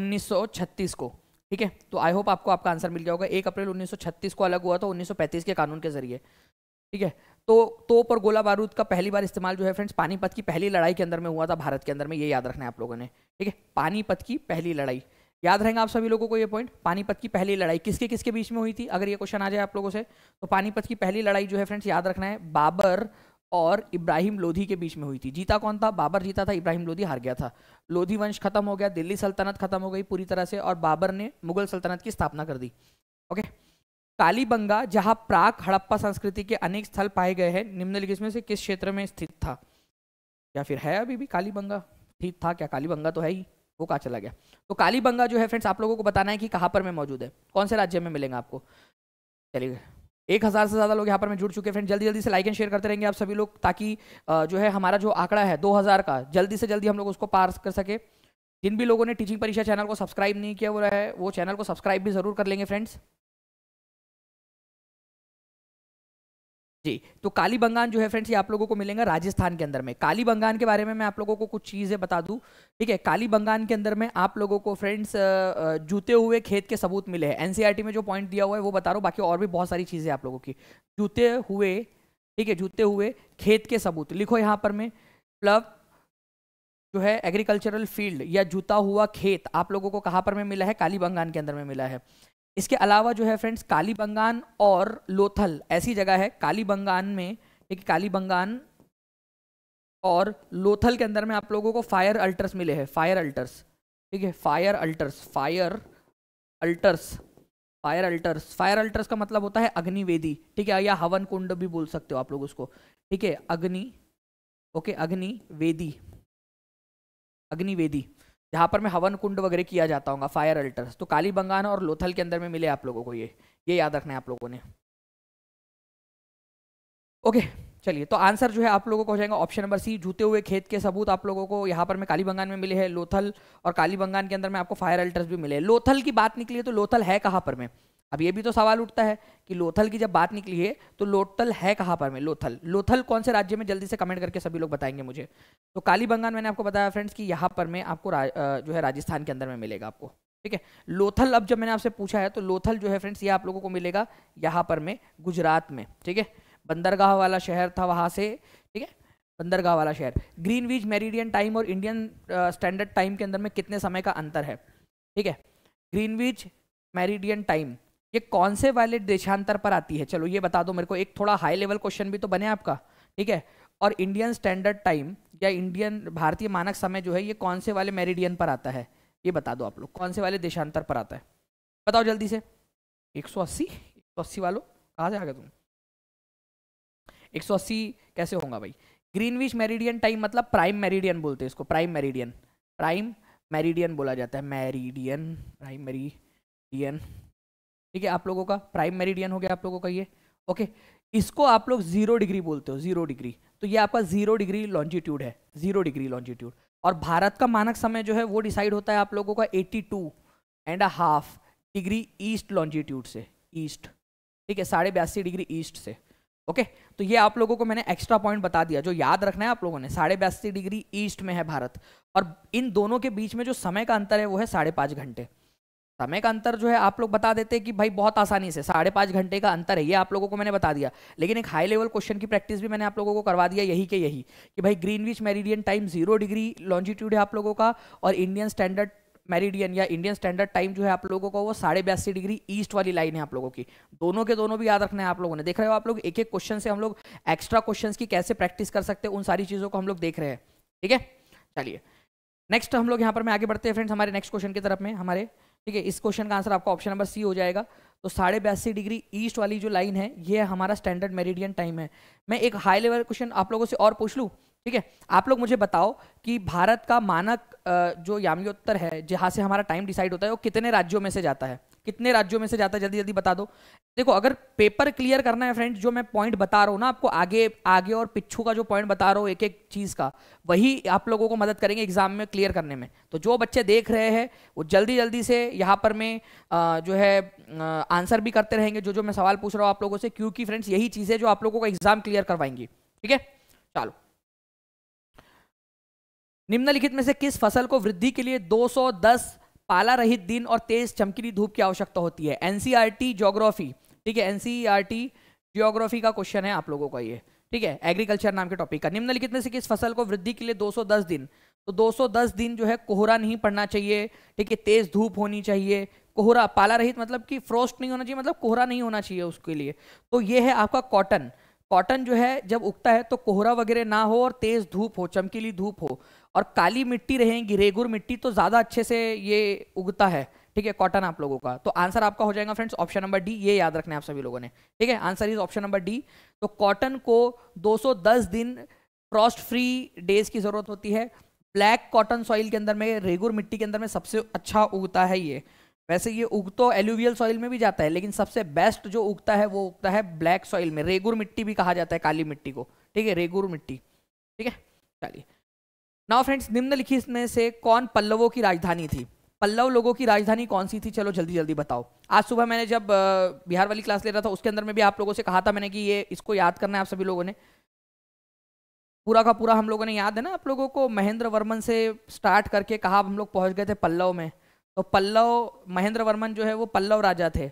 उन्नीस सौ छत्तीस को। ठीक है, तो आई होप आपको आपका आंसर मिल गया होगा। एक अप्रैल उन्नीस सौ छत्तीस को अलग हुआ था उन्नीस सौ पैंतीस के कानून के जरिए। ठीक है, तो तोप और गोला बारूद का पहली बार इस्तेमाल जो है फ्रेंड्स पानीपत की पहली लड़ाई के अंदर में हुआ था भारत के अंदर में, ये याद रखना है आप लोगों ने। ठीक है, पानीपत की पहली लड़ाई याद रहेगा आप सभी लोगों को ये पॉइंट। पानीपत की पहली लड़ाई किसके किसके बीच में हुई थी? अगर ये क्वेश्चन आ जाए आप लोगों से तो पानीपत की पहली लड़ाई जो है फ्रेंड्स याद रखना है, बाबर और इब्राहिम लोधी के बीच में हुई थी। जीता कौन था? बाबर जीता था, इब्राहिम लोधी हार गया था। लोधी वंश खत्म हो गया, दिल्ली सल्तनत खत्म हो गई पूरी तरह से और बाबर ने मुगल सल्तनत की स्थापना कर दी। ओके, कालीबंगा जहाँ प्राक हड़प्पा संस्कृति के अनेक स्थल पाए गए हैं, निम्नलिखित में से किस क्षेत्र में स्थित था? या फिर है अभी भी कालीबंगा? ठीक था क्या? कालीबंगा तो है ही, वो कहाँ चला गया? तो कालीबंगा जो है फ्रेंड्स आप लोगों को बताना है कि कहाँ पर में मौजूद है, कौन से राज्य में मिलेंगे आपको। चलिए, एक हज़ार से ज़्यादा लोग यहाँ पर में जुड़ चुके हैं फ्रेंड्स, जल्दी जल्दी से लाइक एंड शेयर करते रहेंगे आप सभी लोग, ताकि जो है हमारा जो आंकड़ा है दो हज़ार का जल्दी से जल्दी हम लोग उसको पार कर सके। जिन भी लोगों ने टीचिंग परीक्षा चैनल को सब्सक्राइब नहीं किया हुआ है वो चैनल को सब्सक्राइब भी ज़रूर कर लेंगे फ्रेंड्स जी। तो कालीबंगान जो है फ्रेंड्स ये आप लोगों को मिलेंगे राजस्थान के अंदर में। कालीबंगान के बारे में मैं आप लोगों को कुछ चीज़ें बता दूं, ठीक है। कालीबंगान के अंदर में आप लोगों को फ्रेंड्स जूते हुए खेत के सबूत मिले हैं, एनसीईआरटी में जो पॉइंट दिया हुआ है वो बता रहा हूँ, बाकी और भी बहुत सारी चीज़ें आप लोगों की। जूते हुए, ठीक है, जूते हुए खेत के सबूत लिखो यहाँ पर में। प्लव जो है एग्रीकल्चरल फील्ड या जूता हुआ खेत आप लोगों को कहाँ पर में मिला है? कालीबंगान के अंदर में मिला है। इसके अलावा जो है फ्रेंड्स कालीबंगान और लोथल ऐसी जगह है, कालीबंगान में, ठीक है, कालीबंगान और लोथल के अंदर में आप लोगों को फायर अल्टर्स मिले हैं। फायर अल्टर्स, ठीक है, fire altars, fire altars, fire altars, fire altars का मतलब होता है अग्निवेदी, ठीक है, या हवन कुंड भी बोल सकते हो आप लोग उसको, ठीक है, अग्नि, ओके, अग्निवेदी, अग्निवेदी जहाँ पर मैं हवन कुंड वगैरह किया जाता हूँ, फायर अल्टर्स। तो कालीबंगान और लोथल के अंदर में मिले आप लोगों को, ये ये याद रखना है आप लोगों ने। ओके, चलिए, तो आंसर जो है आप लोगों को हो जाएगा ऑप्शन नंबर सी, जूते हुए खेत के सबूत आप लोगों को यहाँ पर मैं कालीबंगान में मिले हैं। लोथल और कालीबंगान के अंदर में आपको फायर अल्टर्स भी मिले। लोथल की बात निकली है तो लोथल है कहाँ पर में? अब ये भी तो सवाल उठता है कि लोथल की जब बात निकली है तो लोथल है कहाँ पर में? लोथल, लोथल कौन से राज्य में? जल्दी से कमेंट करके सभी लोग बताएंगे मुझे। तो कालीबंगान मैंने आपको बताया फ्रेंड्स कि यहाँ पर में आपको रा, जो है राजस्थान के अंदर में मिलेगा आपको, ठीक है। लोथल अब जब मैंने आपसे पूछा है तो लोथल जो है फ्रेंड्स ये आप लोगों को मिलेगा यहाँ पर में गुजरात में, ठीक है, बंदरगाह वाला शहर था वहाँ से, ठीक है, बंदरगाह वाला शहर। ग्रीनविच मेरिडियन टाइम और इंडियन स्टैंडर्ड टाइम के अंदर में कितने समय का अंतर है? ठीक है, ग्रीनविच मेरिडियन टाइम ये कौन से वाले देशांतर पर आती है? चलो ये बता दो मेरे को, एक थोड़ा हाई लेवल क्वेश्चन भी तो बने आपका, ठीक है। और इंडियन स्टैंडर्ड टाइम या इंडियन भारतीय मानक समय जो है ये कौन से वाले मेरिडियन पर आता है? ये बता दो आप लोग, कौन से वाले देशांतर पर आता है? बताओ जल्दी से। एक सौ अस्सी, एक सौ अस्सी वालों कहाँ से आ गए तुम? एक सौ अस्सी कैसे होगा भाई? ग्रीनविच मेरिडियन टाइम मतलब प्राइम मेरिडियन बोलते हैं इसको, प्राइम मेरिडियन, प्राइम मेरिडियन बोला जाता है, मेरिडियन, प्राइम मेरिडियन, ठीक है, आप लोगों का प्राइम मेरिडियन हो गया आप लोगों का ये। ओके, इसको आप लोग जीरो डिग्री बोलते हो, जीरो डिग्री, तो ये आपका जीरो डिग्री लॉन्जिट्यूड है, जीरो डिग्री लॉन्जिट्यूड। और भारत का मानक समय जो है वो डिसाइड होता है आप लोगों का eighty two and half degree east longitude से, ईस्ट, ठीक है, साढ़े बयासी डिग्री ईस्ट से। ओके, तो ये आप लोगों को मैंने एक्स्ट्रा पॉइंट बता दिया जो याद रखना है आप लोगों ने। साढ़े बयासी डिग्री ईस्ट में है भारत और इन दोनों के बीच में जो समय का अंतर है वो है साढ़े पाँच घंटे। समय का अंतर जो है आप लोग बता देते हैं कि भाई बहुत आसानी से, साढ़े पाँच घंटे का अंतर है, ये आप लोगों को मैंने बता दिया। लेकिन एक हाई लेवल क्वेश्चन की प्रैक्टिस भी मैंने आप लोगों को करवा दिया, यही के यही कि भाई Greenwich meridian time zero degree longitude है आप लोगों का और इंडियन स्टैंडर्ड मेरिडियन या इंडियन स्टैंडर्ड टाइम जो है आप लोगों का वो साढ़े बयासी डिग्री ईस्ट वाली लाइन है आप लोगों की। दोनों के दोनों भी याद रखना है आप लोगों ने। देख रहे हो आप लोग एक एक क्वेश्चन से हम लोग एक्स्ट्रा क्वेश्चन की कैसे प्रैक्टिस कर सकते हैं, उन सारी चीज़ों को हम लोग देख रहे हैं, ठीक है। चलिए नेक्स्ट हम लोग यहाँ पर मैं आगे बढ़ते हैं फ्रेंड्स हमारे नेक्स्ट क्वेश्चन की तरफ में। हमारे ठीक है, इस क्वेश्चन का आंसर आपका ऑप्शन नंबर सी हो जाएगा। तो साढ़े बयासी डिग्री ईस्ट वाली जो लाइन है ये हमारा स्टैंडर्ड मेरिडियन टाइम है। मैं एक हाई लेवल क्वेश्चन आप लोगों से और पूछ लूँ, ठीक है, आप लोग मुझे बताओ कि भारत का मानक जो याम्योत्तर है जहाँ से हमारा टाइम डिसाइड होता है वो कितने राज्यों में से जाता है, कितने राज्यों में से जाता है, जल्दी जल्दी बता दो। देखो अगर पेपर क्लियर करना है फ्रेंड्स, जो मैं पॉइंट बता रहा हूँ ना आपको, आगे आगे और पिछू का जो पॉइंट बता रहा हूँ एक एक चीज़ का, वही आप लोगों को मदद करेंगे एग्जाम में क्लियर करने में। तो जो बच्चे देख रहे हैं वो जल्दी जल्दी से यहाँ पर मैं जो है आंसर भी करते रहेंगे जो जो मैं सवाल पूछ रहा हूँ आप लोगों से, क्योंकि फ्रेंड्स यही चीज़ है जो आप लोगों को एग्जाम क्लियर करवाएंगी। ठीक है, चलो। निम्नलिखित में से किस फसल को वृद्धि के लिए दो सौ दस पाला रहित दिन और तेज चमकीली धूप की आवश्यकता होती है? एनसीईआरटी ज्योग्राफी, ठीक है, एनसीईआरटी ज्योग्राफी का क्वेश्चन है आप लोगों का ये, ठीक है, एग्रीकल्चर नाम के टॉपिक का। निम्नलिखित में से किस फसल को वृद्धि के लिए दो सौ दस दिन, तो दो सौ दस दिन जो है कोहरा नहीं पड़ना चाहिए, ठीक है, तेज धूप होनी चाहिए, कोहरा पाला रहित मतलब कि फ्रोस्ट नहीं होना चाहिए, मतलब कोहरा नहीं होना चाहिए उसके लिए, तो ये है आपका कॉटन। कॉटन जो है जब उगता है तो कोहरा वगैरह ना हो और तेज धूप हो, चमकीली धूप हो और काली मिट्टी रहेगी, रेगुर मिट्टी, तो ज़्यादा अच्छे से ये उगता है, ठीक है, कॉटन आप लोगों का। तो आंसर आपका हो जाएगा फ्रेंड्स ऑप्शन नंबर डी, ये याद रखना है आप सभी लोगों ने, ठीक है, answer is option number D. तो कॉटन को दो सौ दस दिन फ्रॉस्ट फ्री डेज की ज़रूरत होती है। ब्लैक कॉटन सॉइल के अंदर में, रेगुर मिट्टी के अंदर में सबसे अच्छा उगता है ये। वैसे ये उग तो एलुवियल सॉइल में भी जाता है, लेकिन सबसे बेस्ट जो उगता है वो उगता है ब्लैक सॉइल में, रेगुर मिट्टी भी कहा जाता है काली मिट्टी को, ठीक है, रेगुर मिट्टी, ठीक है। चलिए नाउ फ्रेंड्स, निम्नलिखित में से कौन पल्लवों की राजधानी थी? पल्लव लोगों की राजधानी कौन सी थी? चलो जल्दी जल्दी बताओ। आज सुबह मैंने जब बिहार वाली क्लास ले रहा था उसके अंदर में भी आप लोगों से कहा था मैंने कि ये इसको याद करना है आप सभी लोगों ने, पूरा का पूरा हम लोगों ने याद है ना आप लोगों को। महेंद्र वर्मन से स्टार्ट करके कहा हम लोग पहुँच गए थे पल्लव में, तो पल्लव महेंद्र वर्मन जो है वो पल्लव राजा थे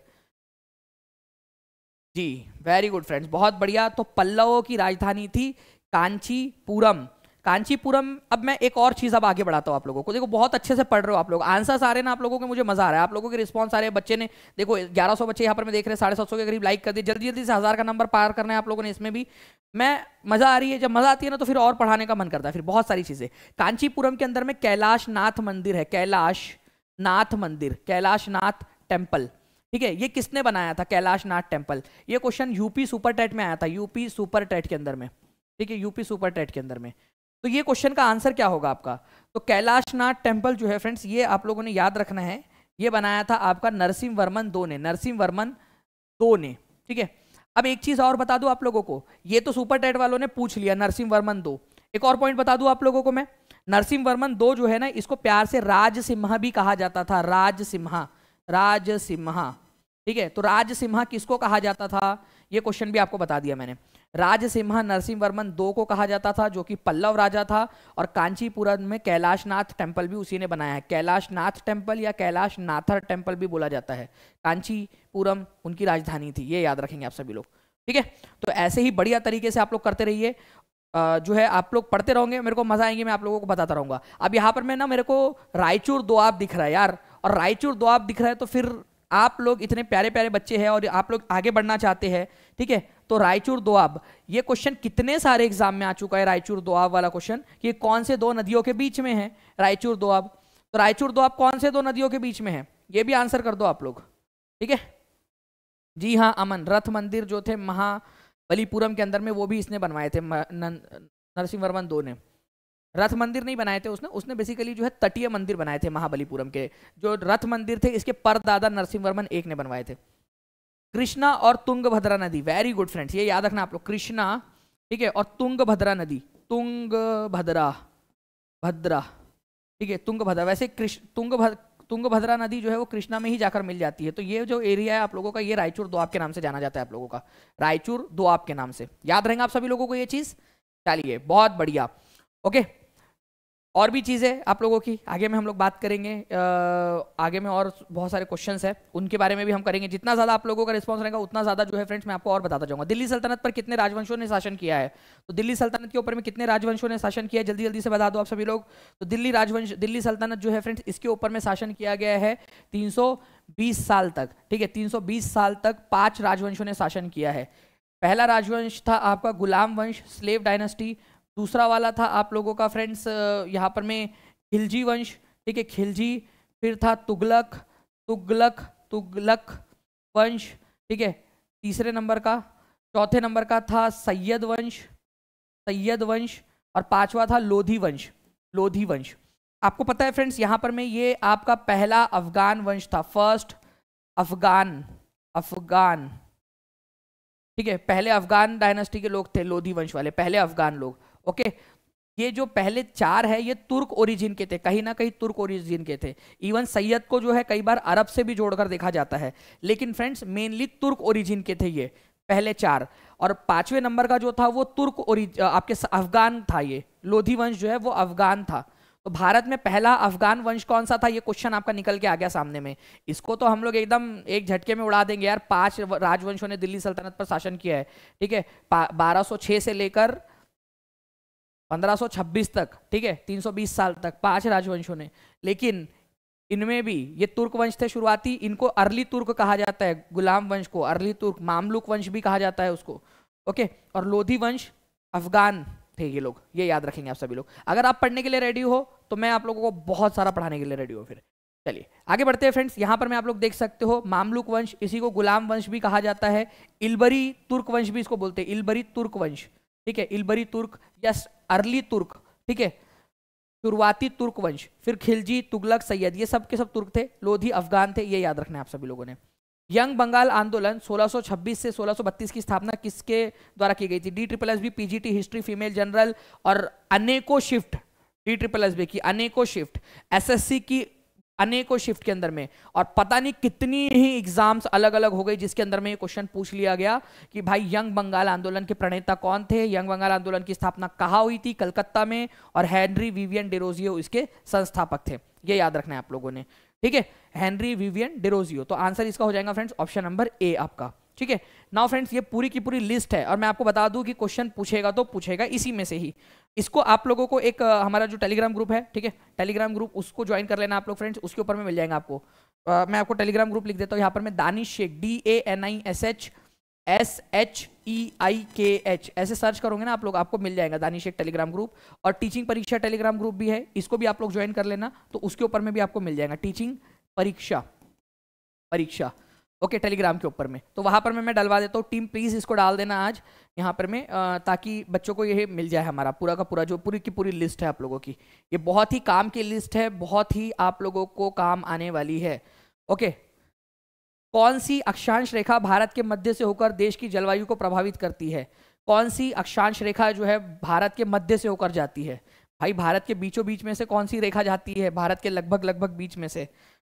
जी। वेरी गुड फ्रेंड्स, बहुत बढ़िया। तो पल्लवों की राजधानी थी कांचीपुरम, कांचीपुरम। अब मैं एक और चीज़ अब आगे बढ़ाता हूँ आप लोगों को। देखो बहुत अच्छे से पढ़ रहे हो आप लोग, आंसर्स आ रहे हैं ना आप लोगों के, मुझे मजा आ रहा है, आप लोगों के रिस्पॉन्स आ रहे हैं। बच्चे ने देखो ग्यारह सौ बच्चे यहाँ पर मैं देख रहे हैं, साढ़े सात सौ के करीब लाइक कर दिए। जल्दी जल्दी से हज़ार का नंबर पार करना है आप लोगों ने, इसमें भी मैं मज़ा आ रही है। जब मज़ा आती है ना तो फिर और पढ़ाने का मन करता है, फिर बहुत सारी चीज़ें। कांचीपुरम के अंदर में कैलाशनाथ मंदिर है, कैलाश नाथ मंदिर, कैलाशनाथ टेम्पल, ठीक है। ये किसने बनाया था कैलाशनाथ टेम्पल? ये क्वेश्चन यूपी सुपर टेट में आया था, यूपी सुपर टेट के अंदर में, ठीक है, यूपी सुपर टेट के अंदर में। तो ये क्वेश्चन का आंसर क्या होगा आपका? तो कैलाशनाथ टेम्पल जो है फ्रेंड्स ये आप लोगों ने याद रखना है, ये बनाया था आपका नरसिंह वर्मन दो ने, नरसिंह वर्मन दो ने, ठीक है। अब एक चीज़ और बता दूँ आप लोगों को, ये तो सुपर टेट वालों ने पूछ लिया नरसिंह वर्मन दो, एक और पॉइंट बता दूँ आप लोगों को मैं, नरसिंह वर्मन दो जो है ना इसको प्यार से राजसिम्हा भी कहा जाता था, राजसिम्हा, राजसिम्हा, ठीक है। तो राजसिम्हा किसको कहा जाता था ये क्वेश्चन भी आपको बता दिया मैंने। राजसिम्हा नरसिंह वर्मन दो को कहा जाता था जो कि पल्लव राजा था, और कांचीपुरम में कैलाशनाथ टेम्पल भी उसी ने बनाया है, कैलाशनाथ टेम्पल या कैलाशनाथर टेम्पल भी बोला जाता है। कांचीपुरम उनकी राजधानी थी, ये याद रखेंगे आप सभी लोग, ठीक है। तो ऐसे ही बढ़िया तरीके से आप लोग करते रहिए, जो है आप लोग पढ़ते रहोगे, मेरे को मजा आएंगे, मैं आप लोगों को बताता रहूँगा। अब यहाँ पर मैं ना, मेरे को रायचूर दोआब दिख रहा है यार, और रायचूर दोआब दिख रहा है तो फिर आप लोग इतने प्यारे प्यारे बच्चे हैं और आप लोग आगे बढ़ना चाहते हैं, ठीक है। तो रायचूर दोआब ये क्वेश्चन कितने सारे एग्जाम में आ चुका है, रायचूर दोआब वाला क्वेश्चन, कि कौन से दो नदियों के बीच में है रायचूर दोआब। तो रायचूर दोआब कौन से दो नदियों के बीच में है, ये भी आंसर कर दो आप लोग, ठीक है। जी हाँ अमन, रथ मंदिर जो थे महा बलीपुरम के अंदर में वो भी इसने बनवाए थे, नरसिंह वर्मन दो ने। रथ मंदिर नहीं बनाए थे उसने, उसने बेसिकली जो है तटीय मंदिर बनाए थे महाबलीपुरम के। जो रथ मंदिर थे इसके परदादा नरसिंह वर्मन एक ने बनवाए थे। कृष्णा और तुंगभद्रा नदी, वेरी गुड फ्रेंड्स, ये याद रखना आप लोग, कृष्णा, ठीक है, और तुंगभद्रा नदी, तुंगभद्रा, भद्रा, ठीक है, तुंगभद्रा। वैसे कृष्ण तुंगभद्रा तुंगभद्रा नदी जो है वो कृष्णा में ही जाकर मिल जाती है। तो ये जो एरिया है आप लोगों का, ये रायचूर दोआब के नाम से जाना जाता है आप लोगों का, रायचूर दोआब के नाम से, याद रहेगा आप सभी लोगों को ये चीज़। चलिए बहुत बढ़िया, ओके। और भी चीज़ें आप लोगों की आगे में हम लोग बात करेंगे, आगे में और बहुत सारे क्वेश्चंस हैं उनके बारे में भी हम करेंगे। जितना ज़्यादा आप लोगों का रिस्पांस रहेगा उतना ज़्यादा जो है फ्रेंड्स मैं आपको और बताता जाऊँगा। दिल्ली सल्तनत पर कितने राजवंशों ने शासन किया है, तो दिल्ली सल्तनत के ऊपर में कितने राजवंशों ने शासन किया है जल्दी जल्दी से बता दो आप सभी लोग। तो दिल्ली राजवंश, दिल्ली सल्तनत जो है फ्रेंड्स इसके ऊपर में शासन किया गया है तीन सौ बीस साल तक, ठीक है, तीन सौ बीस साल तक पाँच राजवंशों ने शासन किया है। पहला राजवंश था आपका गुलाम वंश, स्लेव डायनेस्टी। दूसरा वाला था आप लोगों का फ्रेंड्स यहाँ पर में खिलजी वंश, ठीक है, खिलजी। फिर था तुगलक, तुगलक तुगलक वंश, ठीक है, तीसरे नंबर का। चौथे नंबर का था सैयद वंश, सैयद वंश। और पांचवा था लोधी वंश, लोधी वंश। आपको पता है फ्रेंड्स, यहाँ पर मैं ये आपका पहला अफगान वंश था, फर्स्ट अफगान, अफगान, ठीक है। पहले अफगान डायनेस्टी के लोग थे लोधी वंश वाले, पहले अफगान लोग, ओके। ये जो पहले चार है ये तुर्क ओरिजिन के थे, कहीं ना कहीं तुर्क ओरिजिन के थे। इवन सैयद को जो है कई बार अरब से भी जोड़कर देखा जाता है, लेकिन फ्रेंड्स मेनली तुर्क ओरिजिन के थे ये पहले चार। और पांचवें नंबर का जो था वो तुर्क ओरिजिन आपके अफगान था, ये लोधी वंश जो है वो अफगान था। तो भारत में पहला अफगान वंश कौन सा था, ये क्वेश्चन आपका निकल के आ गया सामने में। इसको तो हम लोग एकदम एक झटके में उड़ा देंगे यार। पांच राजवंशों ने दिल्ली सल्तनत पर शासन किया है, ठीक है, बारह सौ छह से लेकर पंद्रह सौ छब्बीस तक, ठीक है, तीन सौ बीस साल तक पांच राजवंशों ने। लेकिन इनमें भी ये तुर्क वंश थे शुरुआती, इनको अर्ली तुर्क कहा जाता है, गुलाम वंश को अर्ली तुर्क, मामलुक वंश भी कहा जाता है उसको, ओके। और लोधी वंश अफगान थे ये लोग, ये याद रखेंगे आप सभी लोग। अगर आप पढ़ने के लिए रेडी हो तो मैं आप लोगों को बहुत सारा पढ़ाने के लिए रेडी हूँ। फिर चलिए आगे बढ़ते हैं फ्रेंड्स। यहाँ पर मैं आप लोग देख सकते हो मामलुक वंश, इसी को गुलाम वंश भी कहा जाता है, इलबरी तुर्क वंश भी इसको बोलते हैं, इलबरी तुर्क वंश, ठीक है, इलबरी तुर्क या अर्ली तुर्क, ठीक है, शुरुआती तुर्क वंश। फिर खिलजी, तुगलक, सैयद, ये सब के सब तुर्क थे, लोधी अफगान थे, ये याद रखना है आप सभी लोगों ने। यंग बंगाल आंदोलन सोलह सौ छब्बीस से सोलह सौ बत्तीस की स्थापना किसके द्वारा की गई थी? D triple S B, PGT, history, female general और अनेकों shift, D triple S B की अनेकों शिफ्ट, एसएससी की अनेकों शिफ्ट के अंदर में, और पता नहीं कितनी ही एग्जाम्स अलग अलग हो गई जिसके अंदर में ये क्वेश्चन पूछ लिया गया कि भाई यंग बंगाल आंदोलन के प्रणेता कौन थे, यंग बंगाल आंदोलन की स्थापना कहाँ हुई थी? कलकत्ता में, और हेनरी विवियन डेरोजियो इसके संस्थापक थे, ये याद रखना है आप लोगों ने, ठीक है, हेनरी विवियन डेरोजियो। तो आंसर इसका हो जाएगा फ्रेंड्स ऑप्शन नंबर ए आपका, ठीक है। नाउ फ्रेंड्स ये पूरी की पूरी लिस्ट है, और मैं आपको बता दूं कि क्वेश्चन पूछेगा तो पूछेगा इसी में से ही। इसको आप लोगों को एक हमारा जो टेलीग्राम ग्रुप है, ठीक है, टेलीग्राम ग्रुप उसको ज्वाइन कर लेना आप लोग फ्रेंड्स, उसके ऊपर में मिल जाएगा आपको। आ, मैं आपको टेलीग्राम ग्रुप लिख देता हूँ यहाँ पर मैं, Danish Shaikh, D A N I S H S H E I K H, ऐसे सर्च करोगे ना आप लोग आपको मिल जाएगा दानिश शेख टेलीग्राम ग्रुप। और टीचिंग परीक्षा टेलीग्राम ग्रुप भी है, इसको भी आप लोग ज्वाइन कर लेना, तो उसके ऊपर में भी आपको मिल जाएगा टीचिंग परीक्षा परीक्षा ओके okay, टेलीग्राम के ऊपर में। तो वहाँ पर मैं मैं डलवा देता हूँ, टीम प्लीज़ इसको डाल देना आज यहाँ पर मैं, ताकि बच्चों को यह मिल जाए हमारा पूरा का पूरा जो पूरी की पूरी लिस्ट है आप लोगों की। ये बहुत ही काम की लिस्ट है, बहुत ही आप लोगों को काम आने वाली है, ओके okay. कौन सी अक्षांश रेखा भारत के मध्य से होकर देश की जलवायु को प्रभावित करती है? कौन सी अक्षांश रेखा जो है भारत के मध्य से होकर जाती है? भाई भारत के बीचों बीच में से कौन सी रेखा जाती है? भारत के लगभग लगभग बीच में से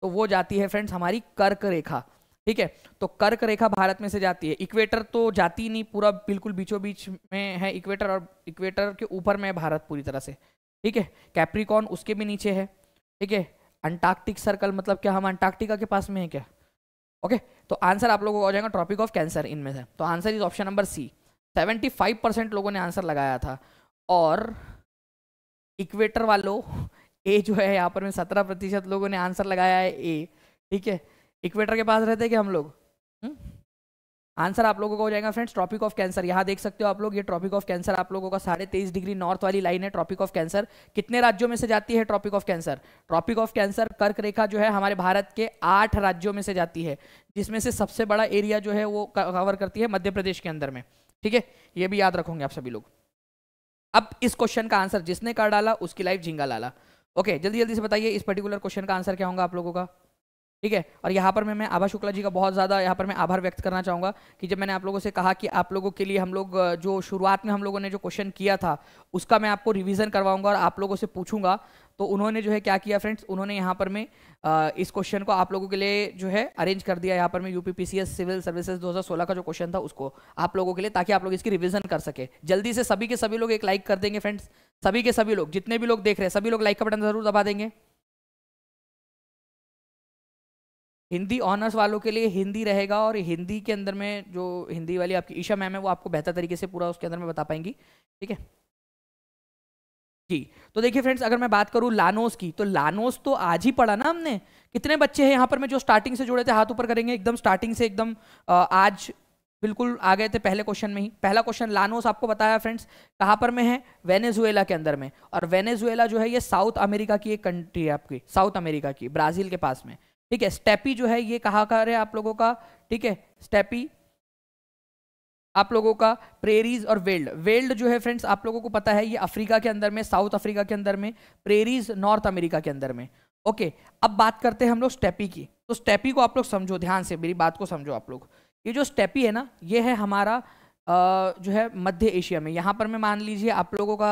तो वो जाती है फ्रेंड्स हमारी कर्क रेखा, ठीक है। तो कर्क रेखा भारत में से जाती है, इक्वेटर तो जाती नहीं, पूरा बिल्कुल बीचों बीच में है इक्वेटर, और इक्वेटर के ऊपर में भारत पूरी तरह से, ठीक है। कैप्रिकॉर्न उसके भी नीचे है, ठीक है। अंटार्कटिक सर्कल मतलब क्या, हम अंटार्कटिका के पास में है क्या? ओके, तो आंसर आप लोगों को हो जाएगा ट्रॉपिक ऑफ कैंसर इनमें से। तो answer is option number C, seventy five percent लोगों ने आंसर लगाया था, और इक्वेटर वालों ए जो है यहाँ पर में सत्रह प्रतिशत लोगों ने आंसर लगाया है ए, ठीक है। इक्वेटर के पास रहते कि हम लोग, आंसर आप लोगों को हो जाएगा फ्रेंड्स ट्रॉपिक ऑफ कैंसर। यहाँ देख सकते हो आप लोग, ये ट्रॉपिक ऑफ कैंसर आप लोगों का साढ़े तेईस डिग्री नॉर्थ वाली लाइन है। ट्रॉपिक ऑफ कैंसर कितने राज्यों में से जाती है? Tropic of Cancer, Tropic of Cancer कर्क रेखा जो है हमारे भारत के आठ राज्यों में से जाती है, जिसमें से सबसे बड़ा एरिया जो है वो कवर करती है मध्य प्रदेश के अंदर में, ठीक है। ये भी याद रखोगे आप सभी लोग। अब इस क्वेश्चन का आंसर जिसने कर डाला उसकी लाइफ झींगा लाला। ओके, जल्दी जल्दी से बताइए इस पर्टिकुलर क्वेश्चन का आंसर क्या होगा आप लोगों का, ठीक है। और यहाँ पर मैं मैं आभा शुक्ला जी का बहुत ज़्यादा यहाँ पर मैं आभार व्यक्त करना चाहूँगा कि जब मैंने आप लोगों से कहा कि आप लोगों के लिए हम लोग जो शुरुआत में हम लोगों ने जो क्वेश्चन किया था उसका मैं आपको रिवीजन करवाऊँगा और आप लोगों से पूछूंगा, तो उन्होंने जो है क्या किया फ्रेंड्स, उन्होंने यहाँ पर मैं इस क्वेश्चन को आप लोगों के लिए जो है अरेंज कर दिया। यहाँ पर मैं यूपीपीसीएस सिविल सर्विसेज दो हज़ार सोलह का जो क्वेश्चन था उसको आप लोगों के लिए, ताकि आप लोग इसकी रिवीजन कर सके। जल्दी से सभी के सभी लोग एक लाइक कर देंगे फ्रेंड्स, सभी के सभी लोग जितने भी लोग देख रहे हैं सभी लोग लाइक का बटन जरूर दबा देंगे। हिंदी ऑनर्स वालों के लिए हिंदी रहेगा, और हिंदी के अंदर में जो हिंदी वाली आपकी ईशा मैम है वो आपको बेहतर तरीके से पूरा उसके अंदर में बता पाएंगी, ठीक है जी। तो देखिए फ्रेंड्स, अगर मैं बात करूं लानोस की, तो लानोस तो आज ही पढ़ा ना हमने। कितने बच्चे हैं यहाँ पर में जो स्टार्टिंग से जुड़े थे, हाथ ऊपर करेंगे एकदम स्टार्टिंग से, एकदम आज बिल्कुल आ गए थे पहले क्वेश्चन में ही। पहला क्वेश्चन लानोस आपको बताया फ्रेंड्स कहाँ पर में है, वेनेजुएला के अंदर में। और वेनेजुएला जो है ये साउथ अमेरिका की एक कंट्री है आपकी, साउथ अमेरिका की, ब्राजील के पास में, ठीक है। स्टेपी जो है ये कहाँ कहाँ है आप लोगों का, ठीक है, स्टेपी आप लोगों का, प्रेरीज और वेल्ड। वेल्ड जो है फ्रेंड्स आप लोगों को पता है ये अफ्रीका के अंदर में, साउथ अफ्रीका के अंदर में, प्रेरीज नॉर्थ अमेरिका के अंदर में। ओके, अब बात करते हैं हम लोग स्टेपी की। तो स्टेपी को आप लोग समझो ध्यान से, मेरी बात को समझो आप लोग। ये जो स्टेपी है ना ये है हमारा आ, जो है मध्य एशिया में, यहाँ पर मैं मान लीजिए आप लोगों का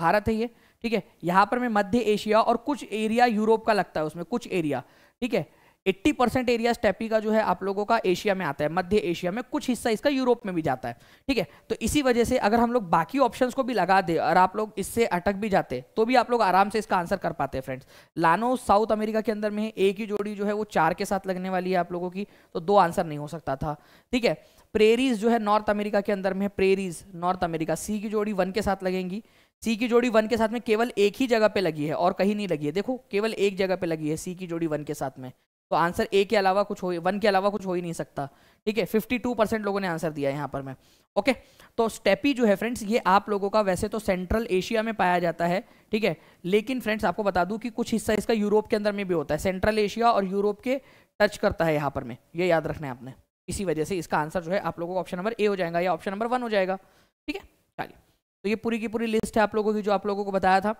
भारत है ये, ठीक है, यहाँ पर मैं मध्य एशिया और कुछ एरिया यूरोप का लगता है उसमें, कुछ एरिया, ठीक है, अस्सी परसेंट एरिया स्टेपी का जो है आप लोगों का एशिया में आता है, मध्य एशिया में, कुछ हिस्सा इसका यूरोप में भी जाता है, ठीक है। तो इसी वजह से अगर हम लोग बाकी ऑप्शंस को भी लगा दे और आप लोग इससे अटक भी जाते तो भी आप लोग आराम से इसका आंसर कर पाते हैं फ्रेंड्स। लानोस साउथ अमेरिका के अंदर में है, एक ही जोड़ी जो है वो चार के साथ लगने वाली है आप लोगों की, तो दो आंसर नहीं हो सकता था, ठीक है। प्रेरीज जो है नॉर्थ अमेरिका के अंदर में है, प्रेरीज नॉर्थ अमेरिका, सी की जोड़ी वन के साथ लगेंगी, सी की जोड़ी वन के साथ में केवल एक ही जगह पे लगी है और कहीं नहीं लगी है, देखो केवल एक जगह पे लगी है सी की जोड़ी वन के साथ में, तो आंसर ए के अलावा कुछ हो, वन के अलावा कुछ हो ही नहीं सकता, ठीक है। बावन परसेंट लोगों ने आंसर दिया यहाँ पर मैं। ओके, तो स्टेपी जो है फ्रेंड्स ये आप लोगों का वैसे तो सेंट्रल एशिया में पाया जाता है, ठीक है, लेकिन फ्रेंड्स आपको बता दूं कि कुछ हिस्सा इसका यूरोप के अंदर में भी होता है, सेंट्रल एशिया और यूरोप के टच करता है यहाँ पर में, ये याद रखना है आपने। इसी वजह से इसका आंसर जो है आप लोगों का ऑप्शन नंबर ए हो जाएगा या ऑप्शन नंबर वन हो जाएगा, ठीक है। चलिए, तो ये पूरी की पूरी लिस्ट है आप लोगों की जो आप लोगों को बताया था।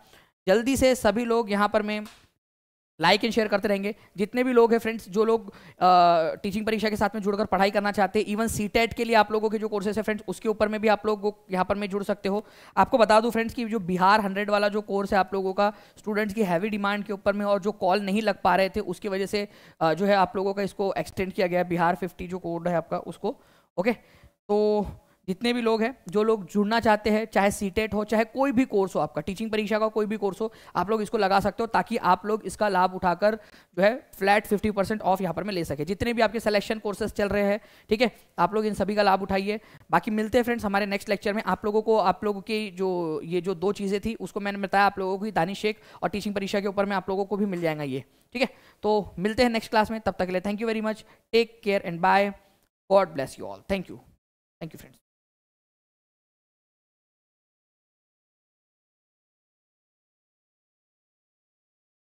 जल्दी से सभी लोग यहाँ पर मैं लाइक एंड शेयर करते रहेंगे, जितने भी लोग हैं फ्रेंड्स जो लोग आ, टीचिंग परीक्षा के साथ में जुड़कर पढ़ाई करना चाहते हैं, इवन सीटेट के लिए आप लोगों के जो कोर्सेस है फ्रेंड्स उसके ऊपर में भी आप लोग यहाँ पर में जुड़ सकते हो। आपको बता दूं फ्रेंड्स कि जो बिहार हंड्रेड वाला जो कोर्स है आप लोगों का, स्टूडेंट्स की हैवी डिमांड के ऊपर में और जो कॉल नहीं लग पा रहे थे उसकी वजह से आ, जो है आप लोगों का इसको एक्सटेंड किया गया है, बिहार फिफ्टी जो कोड है आपका उसको। ओके, तो जितने भी लोग हैं जो लोग जुड़ना चाहते हैं, चाहे सीटेट हो चाहे कोई भी कोर्स हो आपका, टीचिंग परीक्षा का कोई भी कोर्स हो, आप लोग इसको लगा सकते हो ताकि आप लोग इसका लाभ उठाकर जो है फ्लैट पचास परसेंट ऑफ यहाँ पर में ले सके। जितने भी आपके सिलेक्शन कोर्सेस चल रहे हैं, ठीक है, आप लोग इन सभी का लाभ उठाइए। बाकी मिलते हैं फ्रेंड्स हमारे नेक्स्ट लेक्चर में। आप लोगों को आप लोगों की जो ये जो दो चीज़ें थी उसको मैंने बताया आप लोगों की, दानिश शेख और टीचिंग परीक्षा के ऊपर में आप लोगों को भी मिल जाएगा ये, ठीक है। तो मिलते हैं नेक्स्ट क्लास में, तब तक के लिए thank you very much, take care and bye, God bless you all, thank you, thank you friends.